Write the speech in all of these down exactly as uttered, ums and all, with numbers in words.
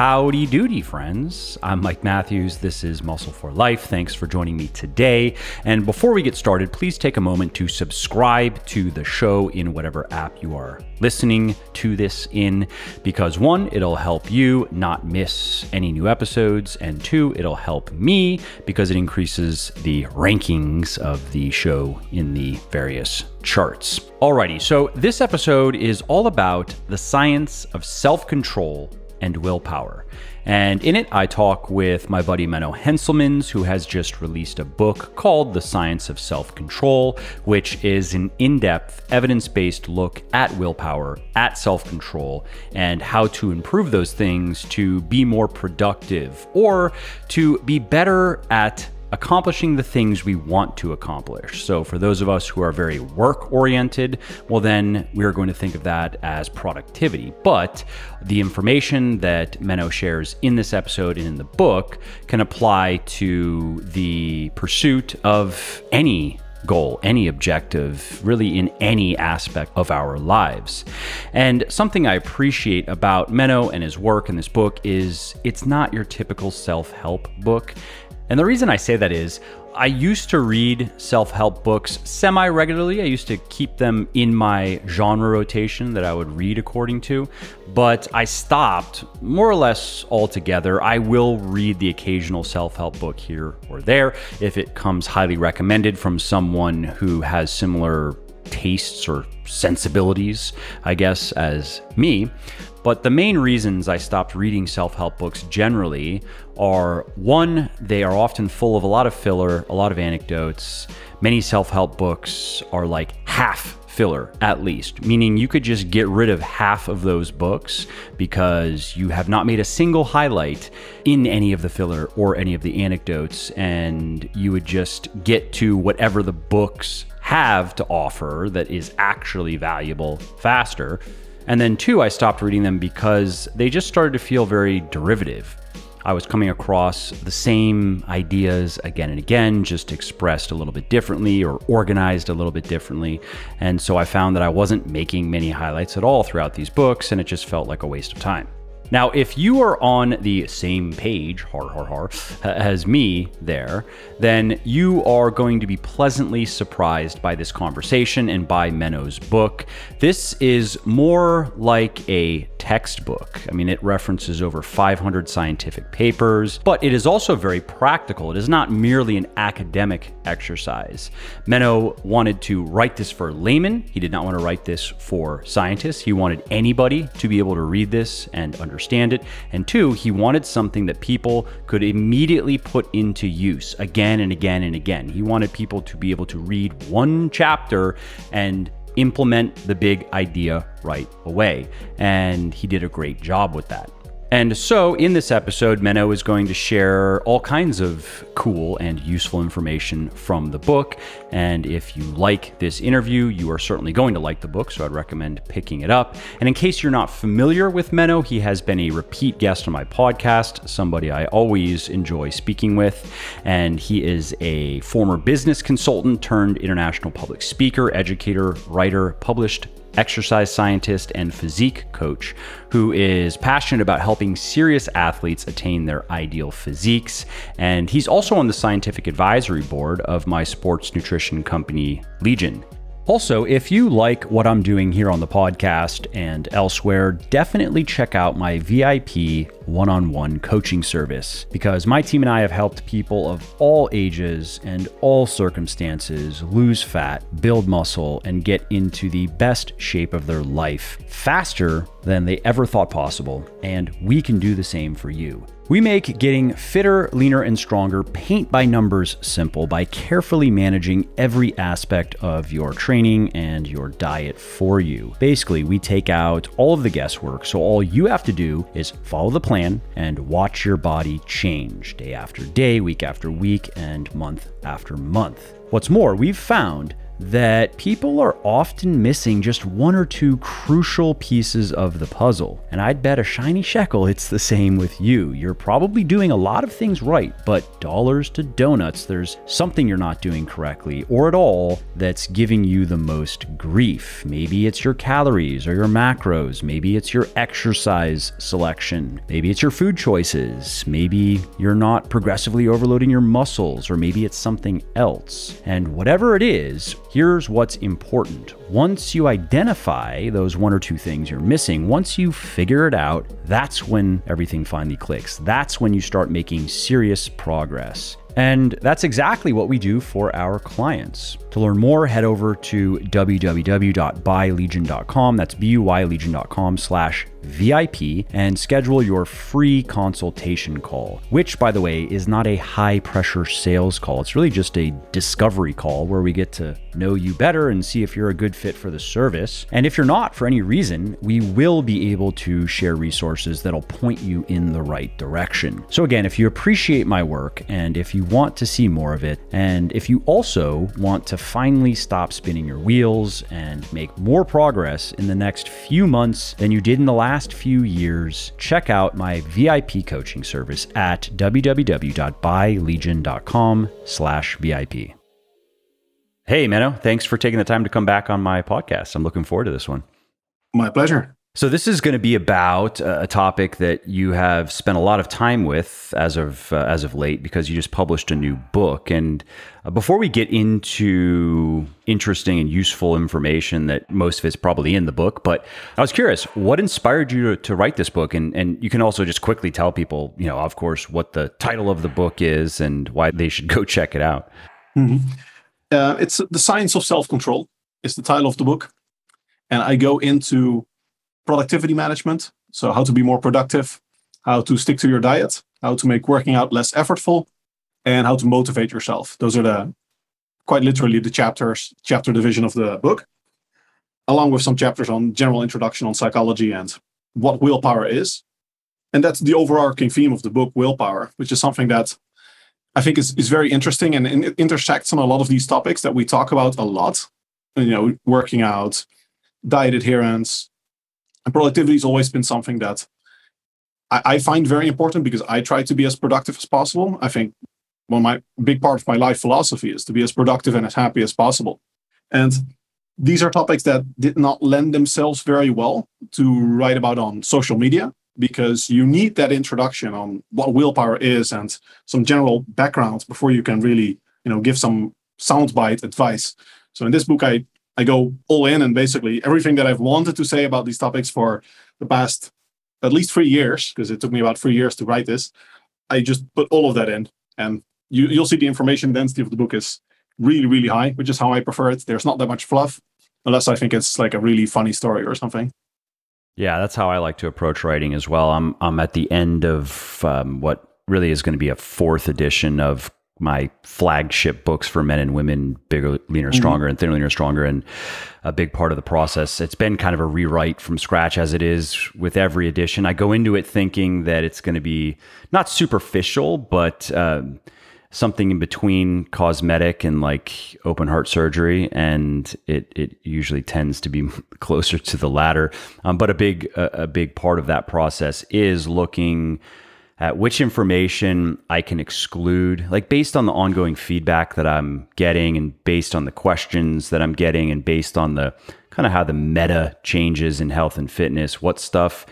Howdy doody, friends. I'm Mike Matthews. This is Muscle for Life. Thanks for joining me today. And before we get started, please take a moment to subscribe to the show in whatever app you are listening to this in, because one, it'll help you not miss any new episodes, and two, it'll help me because it increases the rankings of the show in the various charts. Alrighty, so this episode is all about the science of self-control and willpower. And in it, I talk with my buddy Menno Henselmans, who has just released a book called The Science of Self-Control, which is an in-depth, evidence-based look at willpower, at self-control, and how to improve those things to be more productive or to be better at accomplishing the things we want to accomplish. So for those of us who are very work-oriented, well then we're going to think of that as productivity. But the information that Menno shares in this episode and in the book can apply to the pursuit of any goal, any objective, really in any aspect of our lives. And something I appreciate about Menno and his work in this book is it's not your typical self-help book. And the reason I say that is I used to read self-help books semi-regularly. I used to keep them in my genre rotation that I would read according to, but I stopped more or less altogether. I will read the occasional self-help book here or there if it comes highly recommended from someone who has similar tastes or sensibilities, I guess, as me. But the main reasons I stopped reading self-help books generally are, one, they are often full of a lot of filler, a lot of anecdotes. Many self-help books are like half filler, at least, meaning you could just get rid of half of those books because you have not made a single highlight in any of the filler or any of the anecdotes, and you would just get to whatever the books have to offer that is actually valuable faster. And then two, I stopped reading them because they just started to feel very derivative. I was coming across the same ideas again and again, just expressed a little bit differently or organized a little bit differently. And so I found that I wasn't making many highlights at all throughout these books, and it just felt like a waste of time. Now, if you are on the same page, har, har, har, as me there, then you are going to be pleasantly surprised by this conversation and by Menno's book. This is more like a textbook. I mean, it references over five hundred scientific papers, but it is also very practical. It is not merely an academic exercise. Menno wanted to write this for laymen. He did not want to write this for scientists. He wanted anybody to be able to read this and understand understand it. And two, he wanted something that people could immediately put into use again and again and again. He wanted people to be able to read one chapter and implement the big idea right away. And he did a great job with that. And so in this episode, Menno is going to share all kinds of cool and useful information from the book. And if you like this interview, you are certainly going to like the book, so I'd recommend picking it up. And in case you're not familiar with Menno, he has been a repeat guest on my podcast, somebody I always enjoy speaking with. And he is a former business consultant turned international public speaker, educator, writer, published exercise scientist, and physique coach who is passionate about helping serious athletes attain their ideal physiques. And he's also on the scientific advisory board of my sports nutrition company, Legion. Also, if you like what I'm doing here on the podcast and elsewhere, definitely check out my V I P one-on-one coaching service, because my team and I have helped people of all ages and all circumstances lose fat, build muscle, and get into the best shape of their life faster than they ever thought possible. And we can do the same for you. We make getting fitter, leaner, and stronger paint by numbers simple by carefully managing every aspect of your training and your diet for you. Basically, we take out all of the guesswork, so all you have to do is follow the plan and watch your body change day after day, week after week, and month after month. What's more, we've found that people are often missing just one or two crucial pieces of the puzzle. And I'd bet a shiny shekel it's the same with you. You're probably doing a lot of things right, but dollars to donuts, there's something you're not doing correctly or at all that's giving you the most grief. Maybe it's your calories or your macros. Maybe it's your exercise selection. Maybe it's your food choices. Maybe you're not progressively overloading your muscles, or maybe it's something else. And whatever it is, here's what's important. Once you identify those one or two things you're missing, once you figure it out, that's when everything finally clicks. That's when you start making serious progress. And that's exactly what we do for our clients. To learn more, head over to w w w dot buy legion dot com. That's B U Y legion dot com slash V I P and schedule your free consultation call, which, by the way, is not a high pressure sales call. It's really just a discovery call where we get to know you better and see if you're a good fit for the service. And if you're not, for any reason, we will be able to share resources that'll point you in the right direction. So again, if you appreciate my work and if you want to see more of it, and if you also want to finally stop spinning your wheels and make more progress in the next few months than you did in the last last few years, check out my V I P coaching service at w w w dot buy legion dot com slash V I P. Hey, Menno, thanks for taking the time to come back on my podcast. I'm looking forward to this one. My pleasure. So this is going to be about a topic that you have spent a lot of time with as of, uh, as of late, because you just published a new book. And uh, before we get into interesting and useful information that most of it's probably in the book, but I was curious, what inspired you to, to write this book? And, and you can also just quickly tell people, you know, of course, what the title of the book is and why they should go check it out. Mm-hmm. uh, it's The Science of Self-Control is the title of the book. And I go into productivity management, so how to be more productive, how to stick to your diet, how to make working out less effortful, and how to motivate yourself. Those are the quite literally the chapters, chapter division of the book, along with some chapters on general introduction on psychology and what willpower is. And that's the overarching theme of the book, willpower, which is something that I think is, is very interesting, and, and it intersects on a lot of these topics that we talk about a lot. You know, working out, diet adherence. And productivity has always been something that I, I find very important, because I try to be as productive as possible. I think one of my big part of my life philosophy is to be as productive and as happy as possible. And these are topics that did not lend themselves very well to write about on social media, because you need that introduction on what willpower is and some general background before you can really, you know, give some soundbite advice. So in this book, I I go all in, and basically everything that I've wanted to say about these topics for the past at least three years, because it took me about three years to write this, I just put all of that in. And you, you'll see the information density of the book is really, really high, which is how I prefer it. There's not that much fluff, unless I think it's like a really funny story or something. Yeah, that's how I like to approach writing as well. I'm, I'm at the end of um, what really is going to be a fourth edition of my flagship books for men and women, Bigger, Leaner, Stronger, mm-hmm. and Thinner, Leaner, Stronger. And a big part of the process, it's been kind of a rewrite from scratch, as it is with every edition. I go into it thinking that it's going to be not superficial, but um, something in between cosmetic and like open heart surgery. And it, it usually tends to be closer to the latter. Um, but a big, a, a big part of that process is looking at which information I can exclude, like based on the ongoing feedback that I'm getting and based on the questions that I'm getting and based on the kind of how the meta changes in health and fitness, what stuff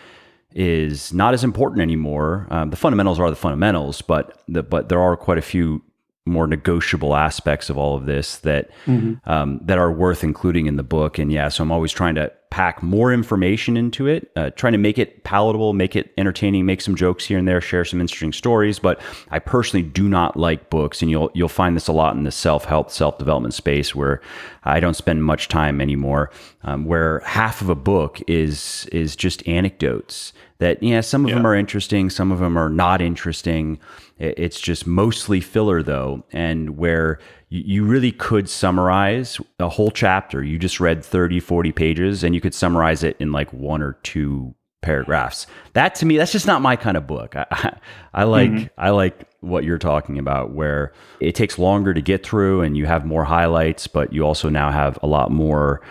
is not as important anymore. Um, the fundamentals are the fundamentals, but the, but there are quite a few more negotiable aspects of all of this that, mm-hmm. um, that are worth including in the book. And yeah, so I'm always trying to pack more information into it, uh, trying to make it palatable, make it entertaining, make some jokes here and there, share some interesting stories. But I personally do not like books, and you'll, you'll find this a lot in the self-help, self-development space, where I don't spend much time anymore, um, where half of a book is, is just anecdotes that, yeah, some of yeah. them are interesting, some of them are not interesting. It's just mostly filler though. And where you really could summarize a whole chapter. You just read thirty, forty pages, and you could summarize it in like one or two paragraphs. That to me, that's just not my kind of book. I, I, I like, mm-hmm. I like what you're talking about, where it takes longer to get through and you have more highlights, but you also now have a lot more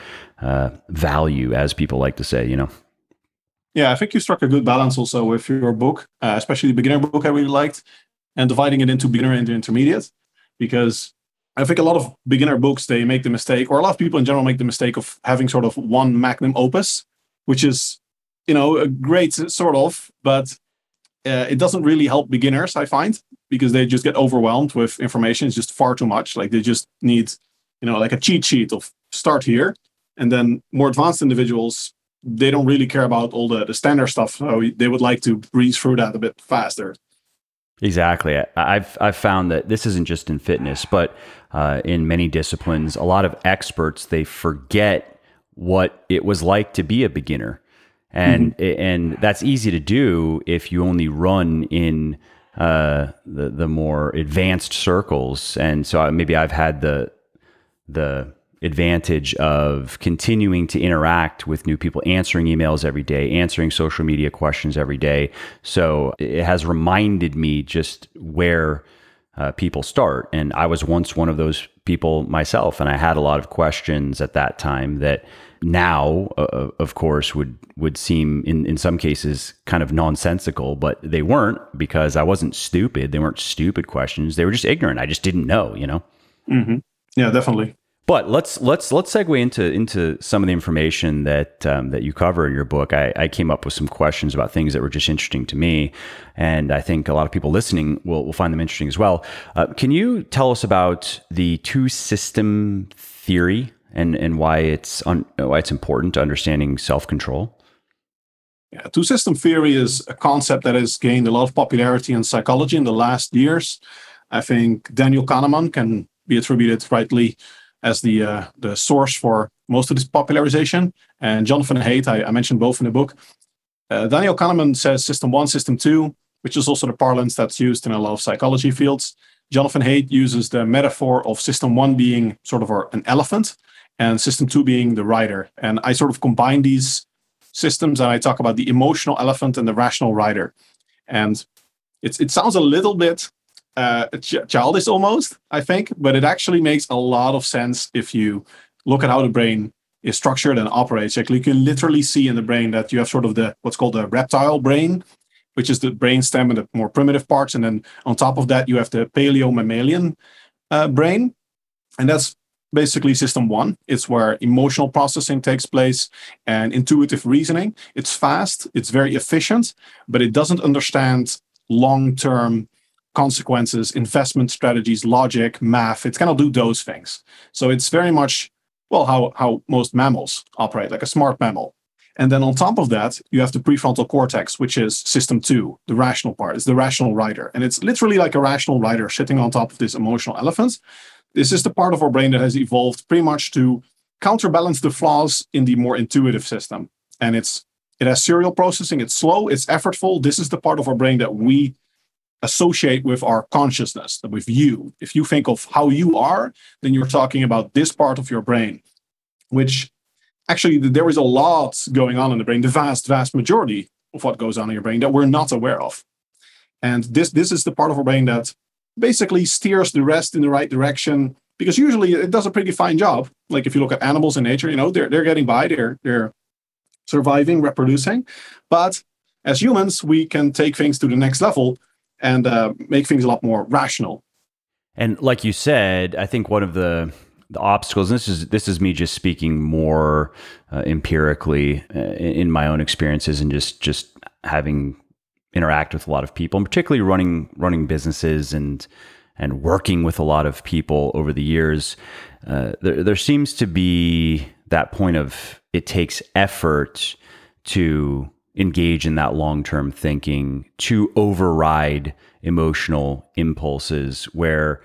uh, value, as people like to say, you know? Yeah, I think you struck a good balance also with your book, uh, especially the beginner book I really liked, and dividing it into beginner and intermediate, because I think a lot of beginner books, they make the mistake, or a lot of people in general make the mistake of having sort of one magnum opus, which is, you know, a great sort of, but uh, it doesn't really help beginners, I find, because they just get overwhelmed with information. It's just far too much. Like they just need, you know, like a cheat sheet of start here. And then more advanced individuals, they don't really care about all the, the standard stuff. So they would like to breeze through that a bit faster. Exactly. I've I've found that this isn't just in fitness, but uh, in many disciplines, a lot of experts, they forget what it was like to be a beginner. And mm-hmm. and that's easy to do if you only run in uh, the, the more advanced circles. And so maybe I've had the the advantage of continuing to interact with new people, answering emails every day, answering social media questions every day. So it has reminded me just where uh, people start. And I was once one of those people myself. And I had a lot of questions at that time that now, uh, of course, would, would seem in, in some cases kind of nonsensical, but they weren't, because I wasn't stupid. They weren't stupid questions. They were just ignorant. I just didn't know, you know? Mm-hmm. Yeah, definitely. But let's let's let's segue into into some of the information that um, that you cover in your book. I, I came up with some questions about things that were just interesting to me, and I think a lot of people listening will will find them interesting as well. Uh, can you tell us about the two system theory and and why it's un, why it's important to understanding self-control? Yeah, two system theory is a concept that has gained a lot of popularity in psychology in the last years. I think Daniel Kahneman can be attributed rightly as the uh, the source for most of this popularization. And Jonathan Haidt, I, I mentioned both in the book. Uh, Daniel Kahneman says system one, system two, which is also the parlance that's used in a lot of psychology fields. Jonathan Haidt uses the metaphor of system one being sort of an elephant and system two being the rider. And I sort of combine these systems and I talk about the emotional elephant and the rational rider. And it's, it sounds a little bit Uh, childish almost, I think, but it actually makes a lot of sense if you look at how the brain is structured and operates. Like you can literally see in the brain that you have sort of the what's called the reptile brain, which is the brainstem and the more primitive parts. And then on top of that, you have the paleo-mammalian uh, brain. And that's basically system one. It's where emotional processing takes place and intuitive reasoning. It's fast, it's very efficient, but it doesn't understand long-term consequences, investment strategies, logic, math. It cannot do those things. So it's very much, well, how, how most mammals operate, like a smart mammal. And then on top of that, you have the prefrontal cortex, which is system two, the rational part. It's the rational rider. And it's literally like a rational rider sitting on top of this emotional elephant. This is the part of our brain that has evolved pretty much to counterbalance the flaws in the more intuitive system. And it's it has serial processing. It's slow. It's effortful. This is the part of our brain that we associate with our consciousness, with you. If you think of how you are, then you're talking about this part of your brain, which actually there is a lot going on in the brain, the vast, vast majority of what goes on in your brain that we're not aware of. And this, this is the part of our brain that basically steers the rest in the right direction, because usually it does a pretty fine job. Like if you look at animals in nature, you know, they're, they're getting by, they're, they're surviving, reproducing. But as humans, we can take things to the next level and uh, make things a lot more rational. And like you said, I think one of the, the obstacles, and this is, this is me just speaking more uh, empirically uh, in my own experiences and just, just having interact with a lot of people, and particularly running, running businesses and, and working with a lot of people over the years, uh, there, there seems to be that point of it takes effort to engage in that long-term thinking to override emotional impulses, where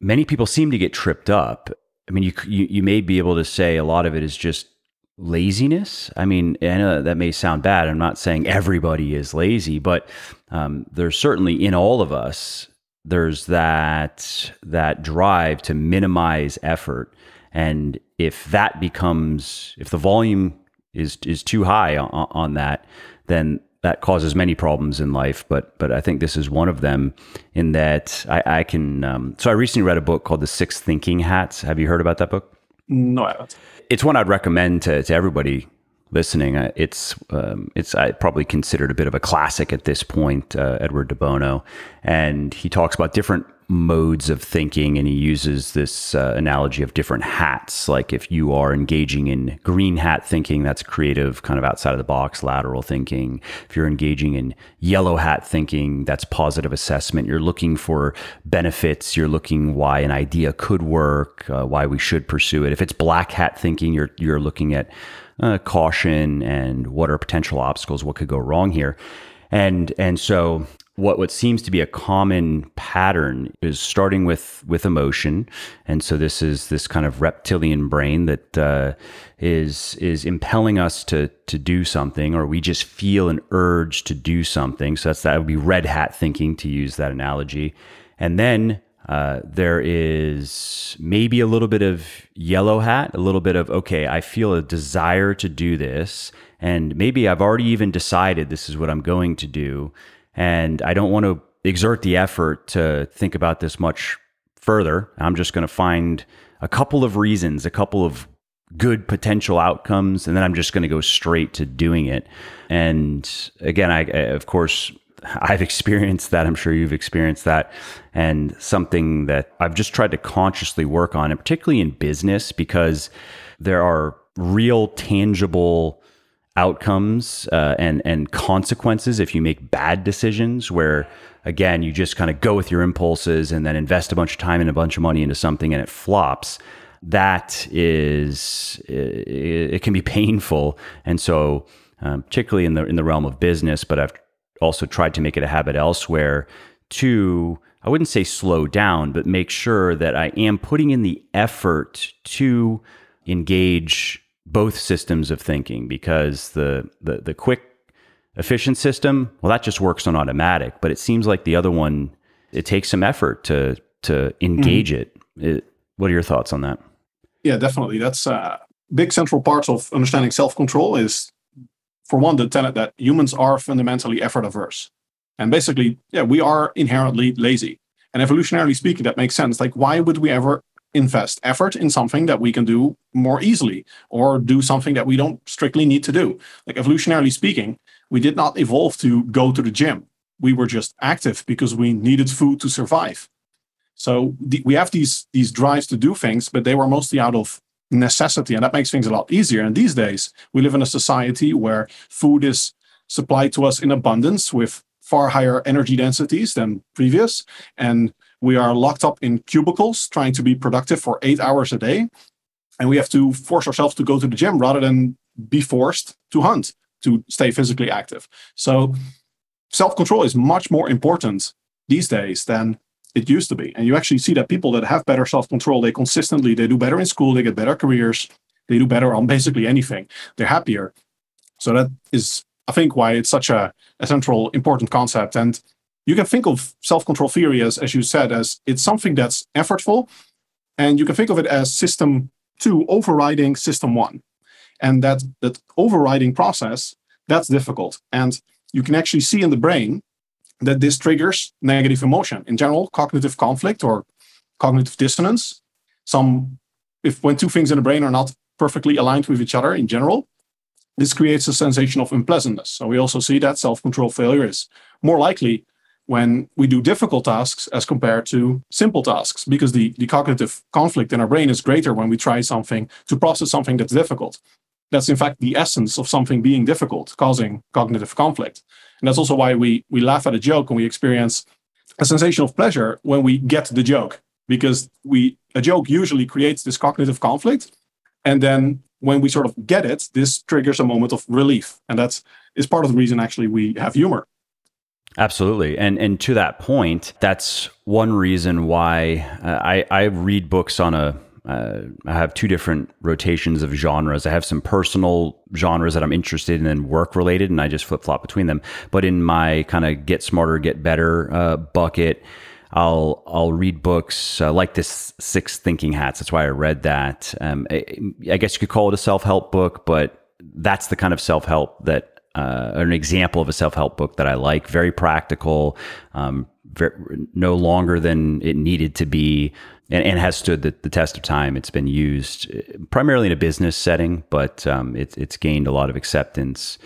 many people seem to get tripped up. I mean, you, you, you may be able to say a lot of it is just laziness. I mean, I know that may sound bad. I'm not saying everybody is lazy, but um, there's certainly in all of us, there's that, that drive to minimize effort. And if that becomes, if the volume is is too high on, on that, then that causes many problems in life, but but I think this is one of them, in that I, I can. Um, so I recently read a book called The Six Thinking Hats. Have you heard about that book? No, I haven't. It's one I'd recommend to, to everybody listening. It's um, it's I probably considered a bit of a classic at this point. Uh, Edward de Bono, and he talks about different modes of thinking, and he uses this uh, analogy of different hats. Like if you are engaging in green hat thinking, that's creative, kind of outside of the box, lateral thinking. If you're engaging in yellow hat thinking, that's positive assessment. You're looking for benefits. You're looking why an idea could work, uh, why we should pursue it. If it's black hat thinking, you're, you're looking at uh, caution and what are potential obstacles, what could go wrong here. And, and so What what seems to be a common pattern is starting with with emotion, and so this is this kind of reptilian brain that uh, is is impelling us to to do something, or we just feel an urge to do something. So that's that would be red hat thinking, to use that analogy, and then uh, there is maybe a little bit of yellow hat, a little bit of okay, I feel a desire to do this, and maybe I've already even decided this is what I'm going to do. And I don't want to exert the effort to think about this much further. I'm just going to find a couple of reasons, a couple of good potential outcomes, and then I'm just going to go straight to doing it. And again, I, of course, I've experienced that. I'm sure you've experienced that. And something that I've just tried to consciously work on, and particularly in business, because there are real, tangible outcomes uh, and and consequences if you make bad decisions, where again you just kind of go with your impulses and then invest a bunch of time and a bunch of money into something and it flops. That is it, it can be painful, and so um, particularly in the in the realm of business. But I've also tried to make it a habit elsewhere to, I wouldn't say slow down, but make sure that I am putting in the effort to engage both systems of thinking, because the, the the quick, efficient system, well, that just works on automatic. But it seems like the other one, it takes some effort to to engage mm. it. it. What are your thoughts on that? Yeah, definitely. That's a big central part of understanding self-control is, for one, the tenet that humans are fundamentally effort-averse. And basically, yeah, we are inherently lazy. And evolutionarily speaking, that makes sense. Like, why would we ever invest effort in something that we can do more easily, or do something that we don't strictly need to do? Like, evolutionarily speaking, we did not evolve to go to the gym. We were just active because we needed food to survive. So the, we have these these drives to do things, but they were mostly out of necessity, and that makes things a lot easier. And these days, we live in a society where food is supplied to us in abundance with far higher energy densities than previous, and we are locked up in cubicles trying to be productive for eight hours a day. And we have to force ourselves to go to the gym rather than be forced to hunt, to stay physically active. So self-control is much more important these days than it used to be. And you actually see that people that have better self-control, they consistently, they do better in school, they get better careers, they do better on basically anything. They're happier. So that is, I think, why it's such a, a central, important concept. And you can think of self-control theory as, as you said, as it's something that's effortful. And you can think of it as system two overriding system one. And that, that overriding process, that's difficult. And you can actually see in the brain that this triggers negative emotion. In general, cognitive conflict or cognitive dissonance. Some, if when two things in the brain are not perfectly aligned with each other in general, this creates a sensation of unpleasantness. So we also see that self-control failure is more likely when we do difficult tasks as compared to simple tasks, because the, the cognitive conflict in our brain is greater when we try something to process something that's difficult. That's in fact the essence of something being difficult, causing cognitive conflict. And that's also why we, we laugh at a joke and we experience a sensation of pleasure when we get the joke, because we a joke usually creates this cognitive conflict. And then when we sort of get it, this triggers a moment of relief. And that's is part of the reason actually we have humor. Absolutely. And and to that point, that's one reason why uh, I, I read books on a, uh, I have two different rotations of genres. I have some personal genres that I'm interested in and work related, and I just flip flop between them. But in my kind of get smarter, get better uh, bucket, I'll I'll read books uh, like this Six Thinking Hats. That's why I read that. Um, I, I guess you could call it a self-help book, but that's the kind of self-help that uh, an example of a self-help book that I like. Very practical, um, very, no longer than it needed to be, and, and has stood the, the test of time. It's been used primarily in a business setting, but um, it, it's gained a lot of acceptance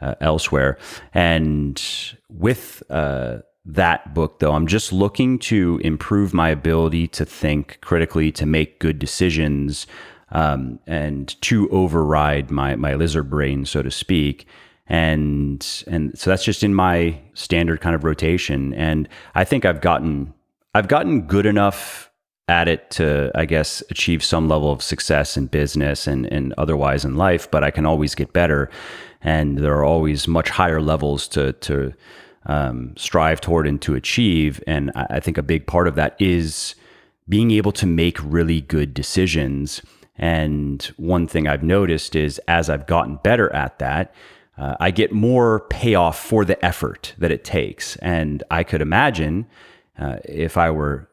uh, elsewhere. And with uh, that book, though, I'm just looking to improve my ability to think critically, to make good decisions, um, and to override my, my lizard brain, so to speak. And, and so that's just in my standard kind of rotation. And I think I've gotten, I've gotten good enough at it to, I guess, achieve some level of success in business and, and otherwise in life, but I can always get better. And there are always much higher levels to, to, Um, strive toward and to achieve. And I think a big part of that is being able to make really good decisions. And one thing I've noticed is as I've gotten better at that, uh, I get more payoff for the effort that it takes. And I could imagine uh, if I were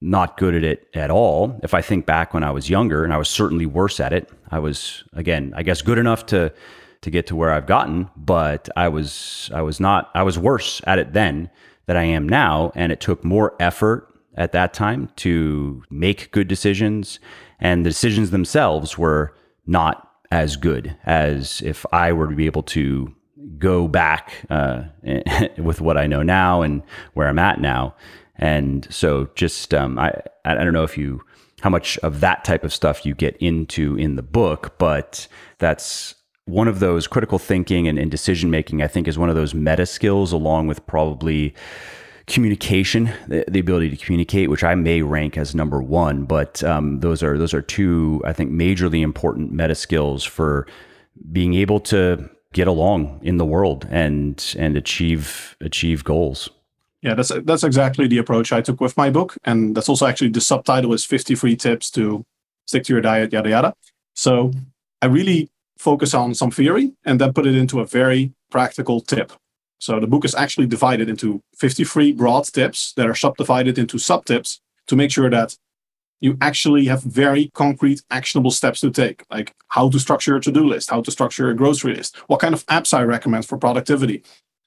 not good at it at all, if I think back when I was younger, and I was certainly worse at it, I was, again, I guess good enough to to get to where I've gotten, but I was I was not I was worse at it then than I am now, and it took more effort at that time to make good decisions, and the decisions themselves were not as good as if I were to be able to go back uh, with what I know now and where I'm at now. And so just um, I I don't know if you how much of that type of stuff you get into in the book, but that's one of those critical thinking and, and decision-making, I think, is one of those meta skills, along with probably communication, the, the ability to communicate, which I may rank as number one. But um, those are those are two, I think, majorly important meta skills for being able to get along in the world and and achieve achieve goals. Yeah, that's that's exactly the approach I took with my book, and that's also actually the subtitle is fifty-three Tips to Stick to Your Diet, yada yada. So I really focus on some theory and then put it into a very practical tip. So the book is actually divided into fifty-three broad tips that are subdivided into sub-tips to make sure that you actually have very concrete, actionable steps to take, like how to structure a to-do list, how to structure a grocery list, what kind of apps I recommend for productivity.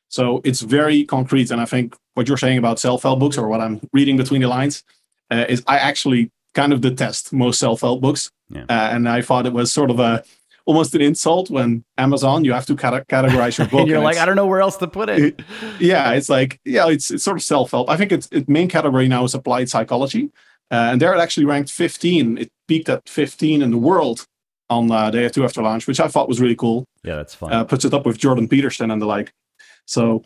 So it's very concrete. And I think what you're saying about self-help books, or what I'm reading between the lines, uh, is I actually kind of detest most self-help books. Yeah. Uh, and I thought it was sort of a almost an insult when Amazon, you have to cata categorize your book. You're and like, I don't know where else to put it. it yeah, it's like, yeah, it's, it's sort of self-help. I think its, its main category now is applied psychology. Uh, and there it actually ranked fifteen. It peaked at fifteen in the world on uh, day two after launch, which I thought was really cool. Yeah, that's fun. Uh, puts it up with Jordan Peterson and the like. So,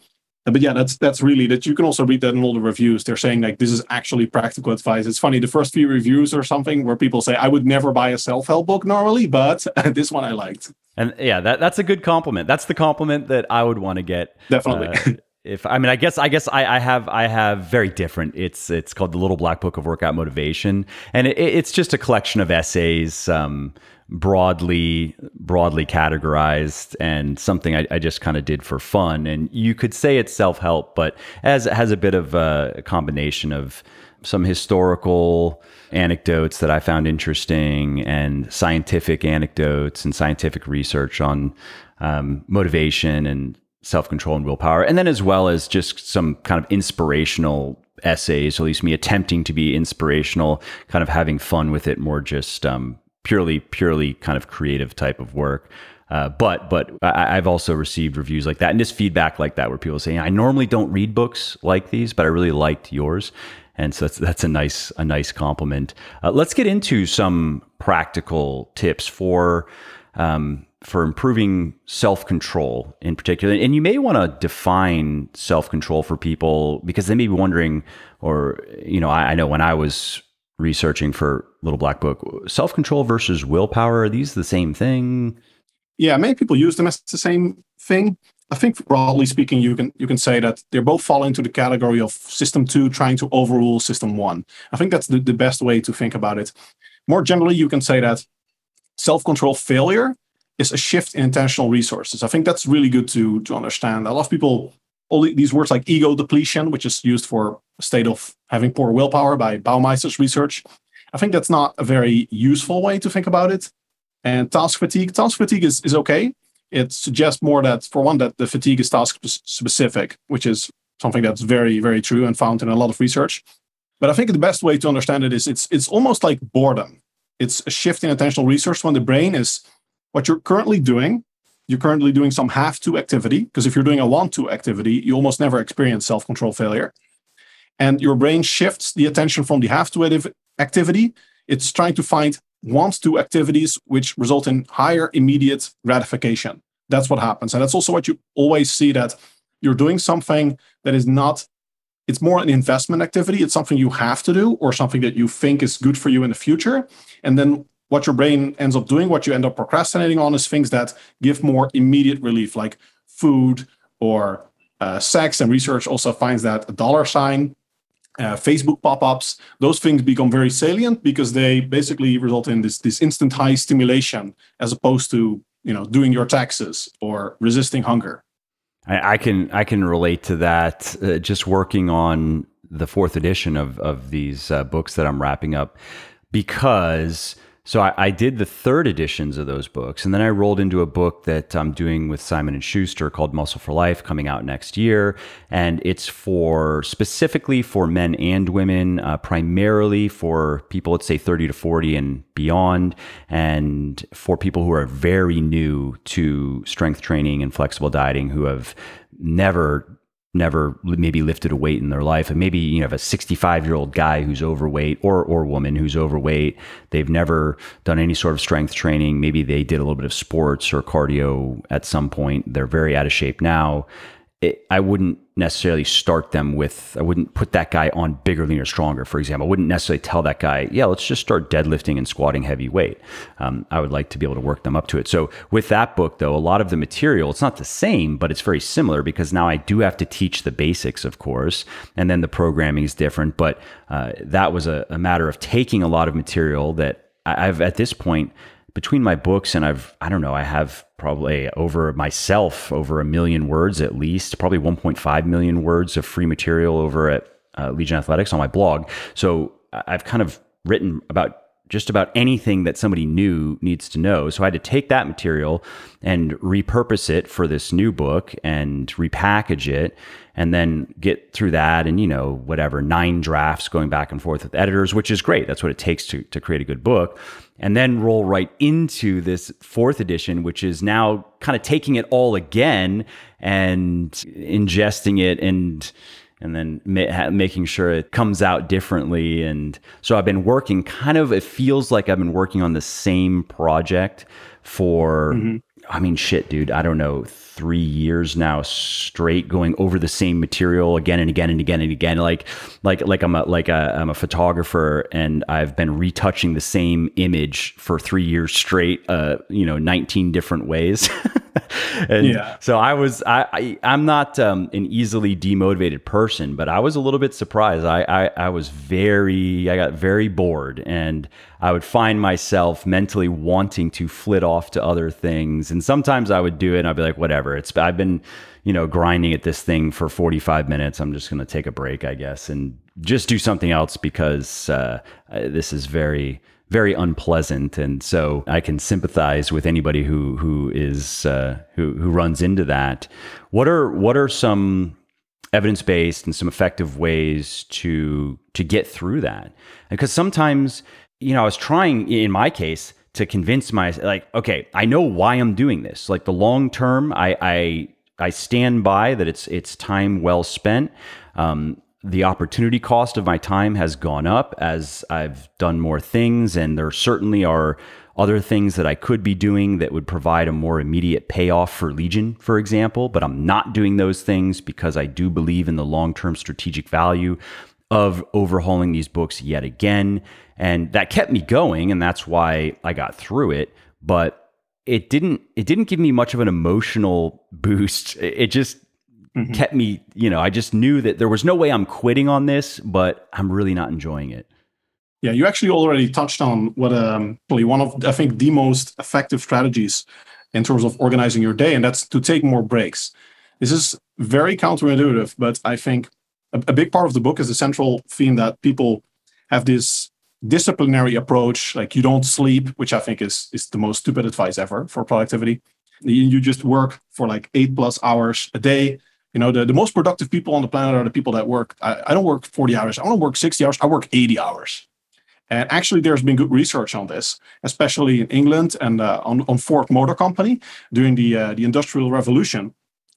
but yeah, that's that's really that. You can also read that in all the reviews. They're saying like, this is actually practical advice. It's funny, the first few reviews or something where people say, I would never buy a self-help book normally, but this one I liked. And yeah, that, that's a good compliment. That's the compliment that I would want to get. Definitely. Uh, if I mean, I guess I guess I, I have I have very different. It's it's called The Little Black Book of Workout Motivation. And it, it's just a collection of essays, um, broadly broadly categorized, and something I, I just kind of did for fun. And you could say it's self-help, but as it has a bit of a combination of some historical anecdotes that I found interesting, and scientific anecdotes and scientific research on um, motivation and self-control and willpower, and then as well as just some kind of inspirational essays, at least me attempting to be inspirational, kind of having fun with it, more just um purely, purely kind of creative type of work. Uh, but but I, I've also received reviews like that, and just feedback like that, where people say, I normally don't read books like these, but I really liked yours. And so that's, that's a nice, a nice compliment. Uh, let's get into some practical tips for, um, for improving self-control in particular. And you may want to define self-control for people, because they may be wondering, or, you know, I, I know when I was researching for Little Black Book, self-control versus willpower, are these the same thing? Yeah, many people use them as the same thing. I think broadly speaking, you can you can say that they both fall into the category of system two trying to overrule system one. I think that's the, the best way to think about it. More generally, you can say that self-control failure is a shift in intentional resources. I think that's really good to, to understand. A lot of people, all these words like ego depletion, which is used for a state of having poor willpower by Baumeister's research, I think that's not a very useful way to think about it. And task fatigue, task fatigue is, is okay. it suggests more that, for one, that the fatigue is task specific, which is something that's very, very true and found in a lot of research. But I think the best way to understand it is it's it's almost like boredom. It's a shift in attentional resource when the brain is what you're currently doing. You're currently doing some have-to activity, because if you're doing a want-to activity, you almost never experience self-control failure. And your brain shifts the attention from the have-to activity. It's trying to find want-to activities, which result in higher immediate gratification. That's what happens. And that's also what you always see, that you're doing something that is not, it's more an investment activity. It's something you have to do or something that you think is good for you in the future. And then what your brain ends up doing, what you end up procrastinating on, is things that give more immediate relief, like food or uh, sex. And research also finds that a dollar sign, uh, Facebook pop-ups, those things become very salient because they basically result in this, this instant high stimulation, as opposed to, you know, doing your taxes or resisting hunger. I, I can I can relate to that. Uh, just working on the fourth edition of of these uh, books that I'm wrapping up, because. So I, I did the third editions of those books, and then I rolled into a book that I'm doing with Simon and Schuster called Muscle for Life, coming out next year. And it's for specifically for men and women, uh, primarily for people, let's say thirty to forty and beyond, and for people who are very new to strength training and flexible dieting, who have never never maybe lifted a weight in their life. And maybe you have a sixty-five-year-old guy who's overweight, or or woman who's overweight. They've never done any sort of strength training. Maybe they did a little bit of sports or cardio at some point. They're very out of shape now. It, I wouldn't necessarily start them with, I wouldn't put that guy on Bigger, Leaner, Stronger, for example. I wouldn't necessarily tell that guy, yeah, let's just start deadlifting and squatting heavy weight. Um, I would like to be able to work them up to it. So with that book, though, a lot of the material, it's not the same, but it's very similar, because now I do have to teach the basics, of course, and then the programming is different. But uh, that was a, a matter of taking a lot of material that I've, at this point, between my books, and I've, I don't know, I have probably over myself over a million words at least, probably one point five million words of free material over at uh, Legion Athletics on my blog. So I've kind of written about just about anything that somebody new needs to know. So I had to take that material and repurpose it for this new book and repackage it, and then get through that and, you know, whatever, nine drafts going back and forth with editors, which is great. That's what it takes to, to create a good book. And then roll right into this fourth edition, which is now kind of taking it all again and ingesting it, and and then ma making sure it comes out differently. And so I've been working kind of, it feels like I've been working on the same project for, mm-hmm. I mean, shit, dude, I don't know, three years now straight, going over the same material again and again and again and again. Like, like, like I'm a, like a, I'm a photographer, and I've been retouching the same image for three years straight, uh, you know, nineteen different ways. And yeah. So I was, I, I I'm not, um, an easily demotivated person, but I was a little bit surprised. I, I, I was very, I got very bored, and I would find myself mentally wanting to flit off to other things. And sometimes I would do it and I'd be like, whatever, it's, I've been, you know, grinding at this thing for forty-five minutes. I'm just going to take a break, I guess, and just do something else, because, uh, this is very, very unpleasant. And so I can sympathize with anybody who, who is, uh, who, who runs into that. What are, what are some evidence-based and some effective ways to, to get through that? Because sometimes, you know, I was trying, in my case, to convince myself, like, okay, I know why I'm doing this. Like, the long term, I, I, I stand by that. It's, it's time well spent. Um, The opportunity cost of my time has gone up as I've done more things, and there certainly are other things that I could be doing that would provide a more immediate payoff for Legion, for example, but I'm not doing those things because I do believe in the long-term strategic value of overhauling these books yet again. And that kept me going, and that's why I got through it. But it didn't, it didn't give me much of an emotional boost. It just Mm-hmm. kept me, you know, I just knew that there was no way I'm quitting on this, but I'm really not enjoying it. Yeah, you actually already touched on what um, probably one of, I think, the most effective strategies in terms of organizing your day, and that's to take more breaks. This is very counterintuitive, but I think a, a big part of the book is the central theme that people have this disciplinary approach, like you don't sleep, which I think is, is the most stupid advice ever for productivity. You just work for like eight plus hours a day. You know, the, the most productive people on the planet are the people that work. I, I don't work forty hours. I don't work sixty hours. I work eighty hours. And actually, there's been good research on this, especially in England and uh, on, on Ford Motor Company during the uh, the Industrial Revolution,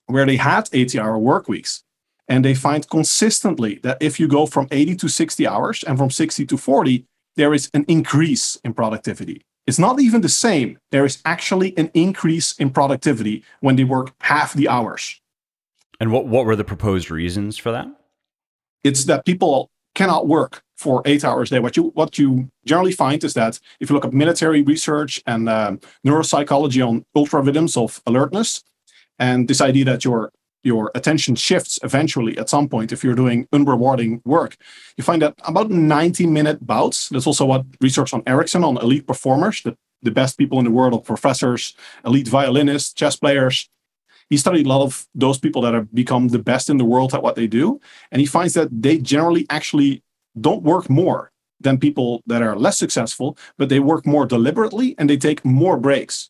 where they had eighty-hour work weeks. And they find consistently that if you go from eighty to sixty hours and from sixty to forty, there is an increase in productivity. It's not even the same. There is actually an increase in productivity when they work half the hours. And what, what were the proposed reasons for that? It's that people cannot work for eight hours a day. What you, what you generally find is that if you look at military research and um, neuropsychology on ultra-rhythms of alertness, and this idea that your, your attention shifts eventually at some point if you're doing unrewarding work, you find that about ninety-minute bouts, that's also what research on Ericsson, on elite performers, the, the best people in the world, of professors, elite violinists, chess players. He studied a lot of those people that have become the best in the world at what they do. And he finds that they generally actually don't work more than people that are less successful, but they work more deliberately and they take more breaks.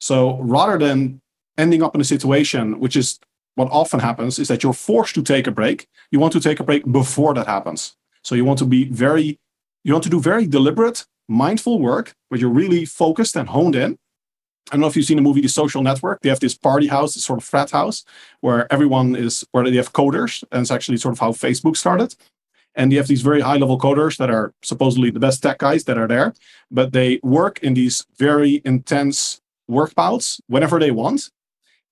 So rather than ending up in a situation, which is what often happens, is that you're forced to take a break. You want to take a break before that happens. So you want to be very, you want to do very deliberate, mindful work where you're really focused and honed in. I don't know if you've seen the movie The Social Network. They have this party house, this sort of frat house, where everyone is, where they have coders, and it's actually sort of how Facebook started. And you have these very high-level coders that are supposedly the best tech guys that are there, but they work in these very intense work bouts whenever they want,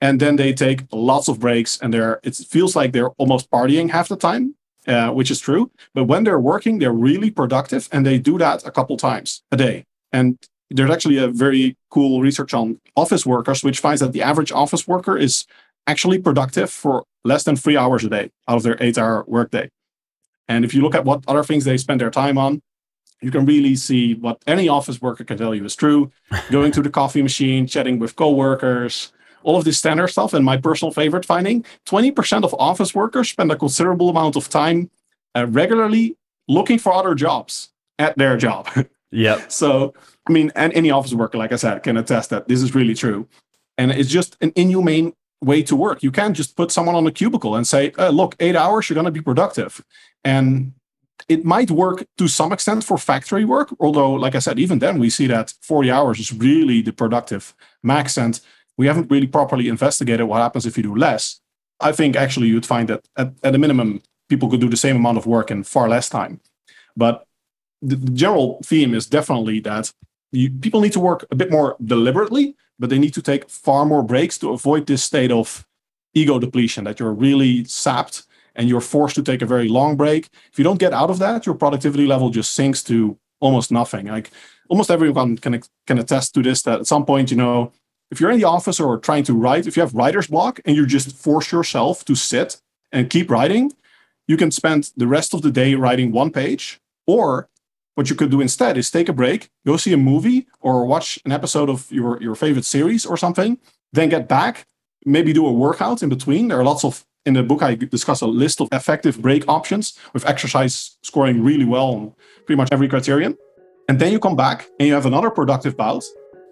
and then they take lots of breaks, and they're, it feels like they're almost partying half the time, uh, which is true. But when they're working, they're really productive, and they do that a couple times a day. And there's actually a very cool research on office workers, which finds that the average office worker is actually productive for less than three hours a day out of their eight-hour workday. And if you look at what other things they spend their time on, you can really see what any office worker can tell you is true. Going to the coffee machine, chatting with coworkers, all of this standard stuff. And my personal favorite finding, twenty percent of office workers spend a considerable amount of time uh, regularly looking for other jobs at their job. Yeah. So, I mean, and any office worker, like I said, can attest that this is really true. And it's just an inhumane way to work. You can't just put someone on a cubicle and say, uh, look, eight hours, you're going to be productive. And it might work to some extent for factory work. Although, like I said, even then we see that forty hours is really the productive max. And we haven't really properly investigated what happens if you do less. I think actually you'd find that at, at a minimum, people could do the same amount of work in far less time. But the general theme is definitely that you, people need to work a bit more deliberately, but they need to take far more breaks to avoid this state of ego depletion, that you're really sapped and you're forced to take a very long break. If you don't get out of that, your productivity level just sinks to almost nothing. Like almost everyone can, can attest to this, that at some point, you know, if you're in the office or trying to write, if you have writer's block and you just force yourself to sit and keep writing, you can spend the rest of the day writing one page. Or what you could do instead is take a break, go see a movie or watch an episode of your, your favorite series or something, then get back, maybe do a workout in between. There are lots of, in the book, I discuss a list of effective break options with exercise scoring really well on pretty much every criterion. And then you come back and you have another productive bout.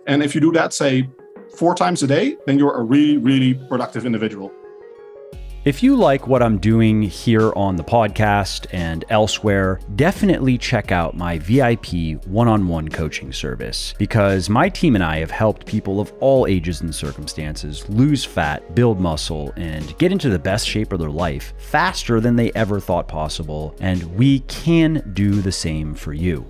And if you do that, say, four times a day, then you're a really, really productive individual. If you like what I'm doing here on the podcast and elsewhere, definitely check out my V I P one-on-one coaching service, because my team and I have helped people of all ages and circumstances lose fat, build muscle, and get into the best shape of their life faster than they ever thought possible. And we can do the same for you.